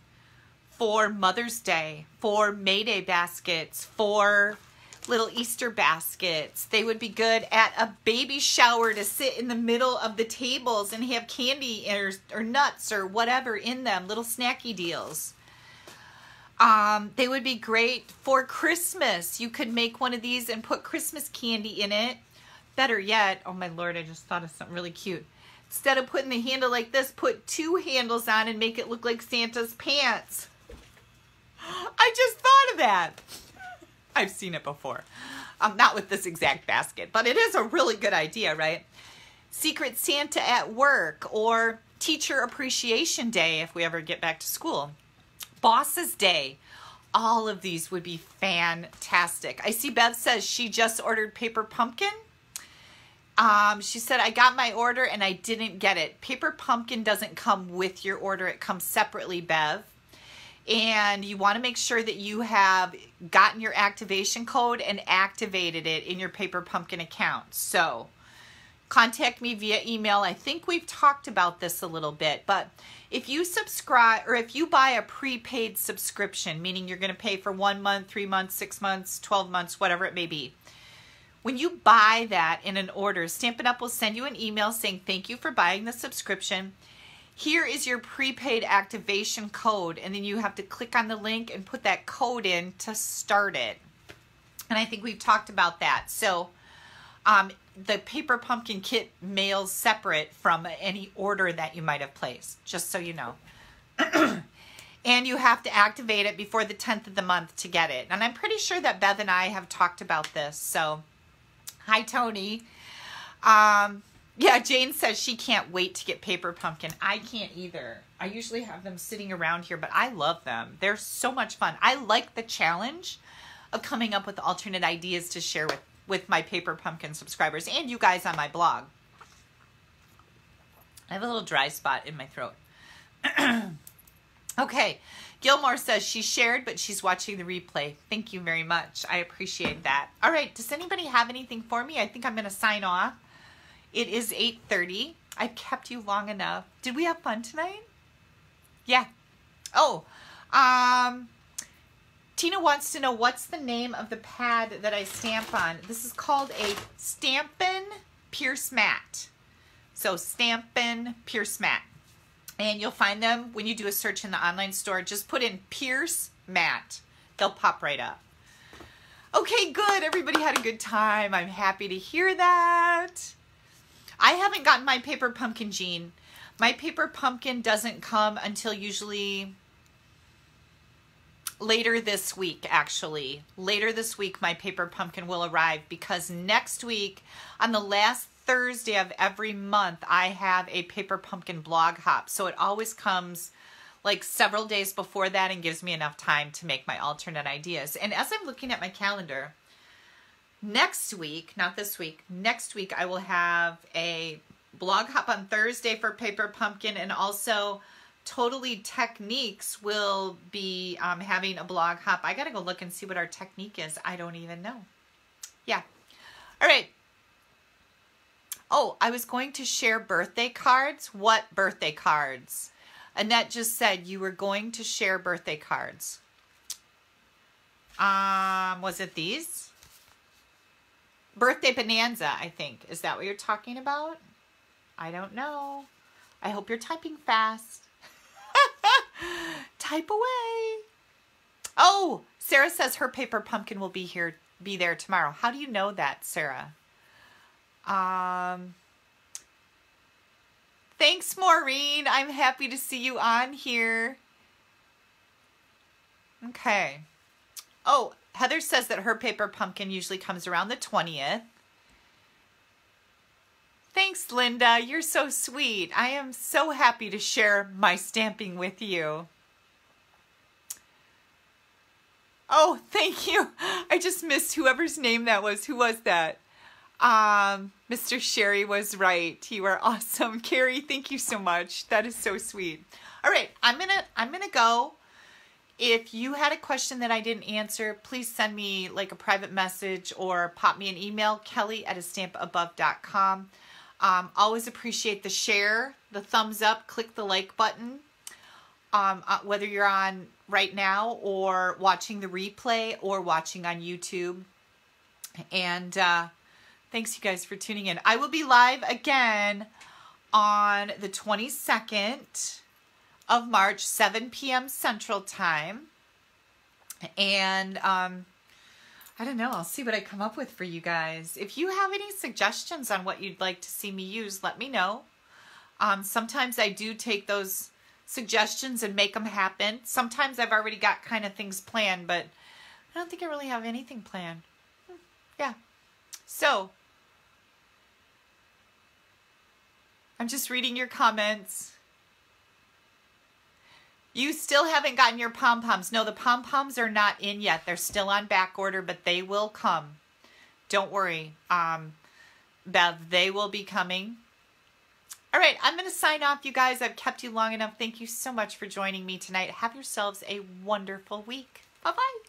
for Mother's Day, for May Day baskets, for little Easter baskets. They would be good at a baby shower to sit in the middle of the tables and have candy or, or nuts or whatever in them, little snacky deals. Um, they would be great for Christmas. You could make one of these and put Christmas candy in it. Better yet, oh my Lord, I just thought of something really cute. Instead of putting the handle like this, put two handles on and make it look like Santa's pants. I just thought of that. I've seen it before. Um, not with this exact basket, but it is a really good idea, right? Secret Santa at work, or Teacher Appreciation Day if we ever get back to school. Boss's Day. All of these would be fantastic. I see Bev says she just ordered Paper Pumpkin. Um, she said, I got my order and I didn't get it. Paper Pumpkin doesn't come with your order. It comes separately, Bev. And you want to make sure that you have gotten your activation code and activated it in your Paper Pumpkin account. So contact me via email. I think we've talked about this a little bit, but if you subscribe, or if you buy a prepaid subscription, meaning you're going to pay for one month, three months, six months, twelve months, whatever it may be. When you buy that in an order, Stampin' Up! Will send you an email saying, thank you for buying the subscription. Here is your prepaid activation code. And then you have to click on the link and put that code in to start it. And I think we've talked about that. So, um, the Paper Pumpkin kit mails separate from any order that you might have placed, just so you know. And you have to activate it before the tenth of the month to get it. And I'm pretty sure that Bev and I have talked about this. So, hi, Tony. Um, yeah, Jane says she can't wait to get Paper Pumpkin. I can't either. I usually have them sitting around here, but I love them. They're so much fun. I like the challenge of coming up with alternate ideas to share with with my Paper Pumpkin subscribers and you guys on my blog. I have a little dry spot in my throat. Okay, Gilmore says she shared, but she's watching the replay. Thank you very much. I appreciate that. All right, does anybody have anything for me? I think I'm gonna sign off. It is eight thirty. I've kept you long enough. Did we have fun tonight? Yeah. Oh, um... Tina wants to know, what's the name of the pad that I stamp on? This is called a Stampin' Pierce Mat. So Stampin' Pierce Mat. And you'll find them when you do a search in the online store. Just put in Pierce Mat. They'll pop right up. Okay, good. Everybody had a good time. I'm happy to hear that. I haven't gotten my Paper Pumpkin, Jean. My Paper Pumpkin doesn't come until usually... later this week, actually. Later this week, my Paper Pumpkin will arrive, because next week, on the last Thursday of every month, I have a Paper Pumpkin blog hop. So it always comes like several days before that and gives me enough time to make my alternate ideas. And as I'm looking at my calendar, Next week, not this week, next week I will have a blog hop on Thursday for Paper Pumpkin, and also Totally Techniques will be um, having a blog hop. I gotta go look and see what our technique is. I don't even know. Yeah. All right. Oh, I was going to share birthday cards. What birthday cards? Annette just said you were going to share birthday cards. Um, was it these? Birthday Bonanza, I think. Is that what you're talking about? I don't know. I hope you're typing fast. Type away. Oh, Sarah says her Paper Pumpkin will be here, be there tomorrow. How do you know that, Sarah? Um, thanks, Maureen. I'm happy to see you on here. Okay. Oh, Heather says that her Paper Pumpkin usually comes around the twentieth. Thanks, Linda. You're so sweet. I am so happy to share my stamping with you. Oh, thank you. I just missed whoever's name that was. Who was that? Um, Mister Sherry was right. You are awesome. Carrie, thank you so much. That is so sweet. All right, I'm gonna I'm gonna go. If you had a question that I didn't answer, please send me like a private message or pop me an email, kelly at a stamp above dot com. Um, always appreciate the share, the thumbs up, click the like button, um, uh, whether you're on right now or watching the replay or watching on YouTube. And uh, thanks you guys for tuning in. I will be live again on the twenty-second of March, seven P M Central Time. And um, I don't know. I'll see what I come up with for you guys. If you have any suggestions on what you'd like to see me use, let me know. Um, sometimes I do take those suggestions and make them happen. Sometimes I've already got kind of things planned, but I don't think I really have anything planned. Yeah. So, I'm just reading your comments. You still haven't gotten your pom-poms. No, the pom-poms are not in yet. They're still on back order, but they will come. Don't worry, um, Bev. They will be coming. All right, I'm going to sign off, you guys. I've kept you long enough. Thank you so much for joining me tonight. Have yourselves a wonderful week. Bye-bye.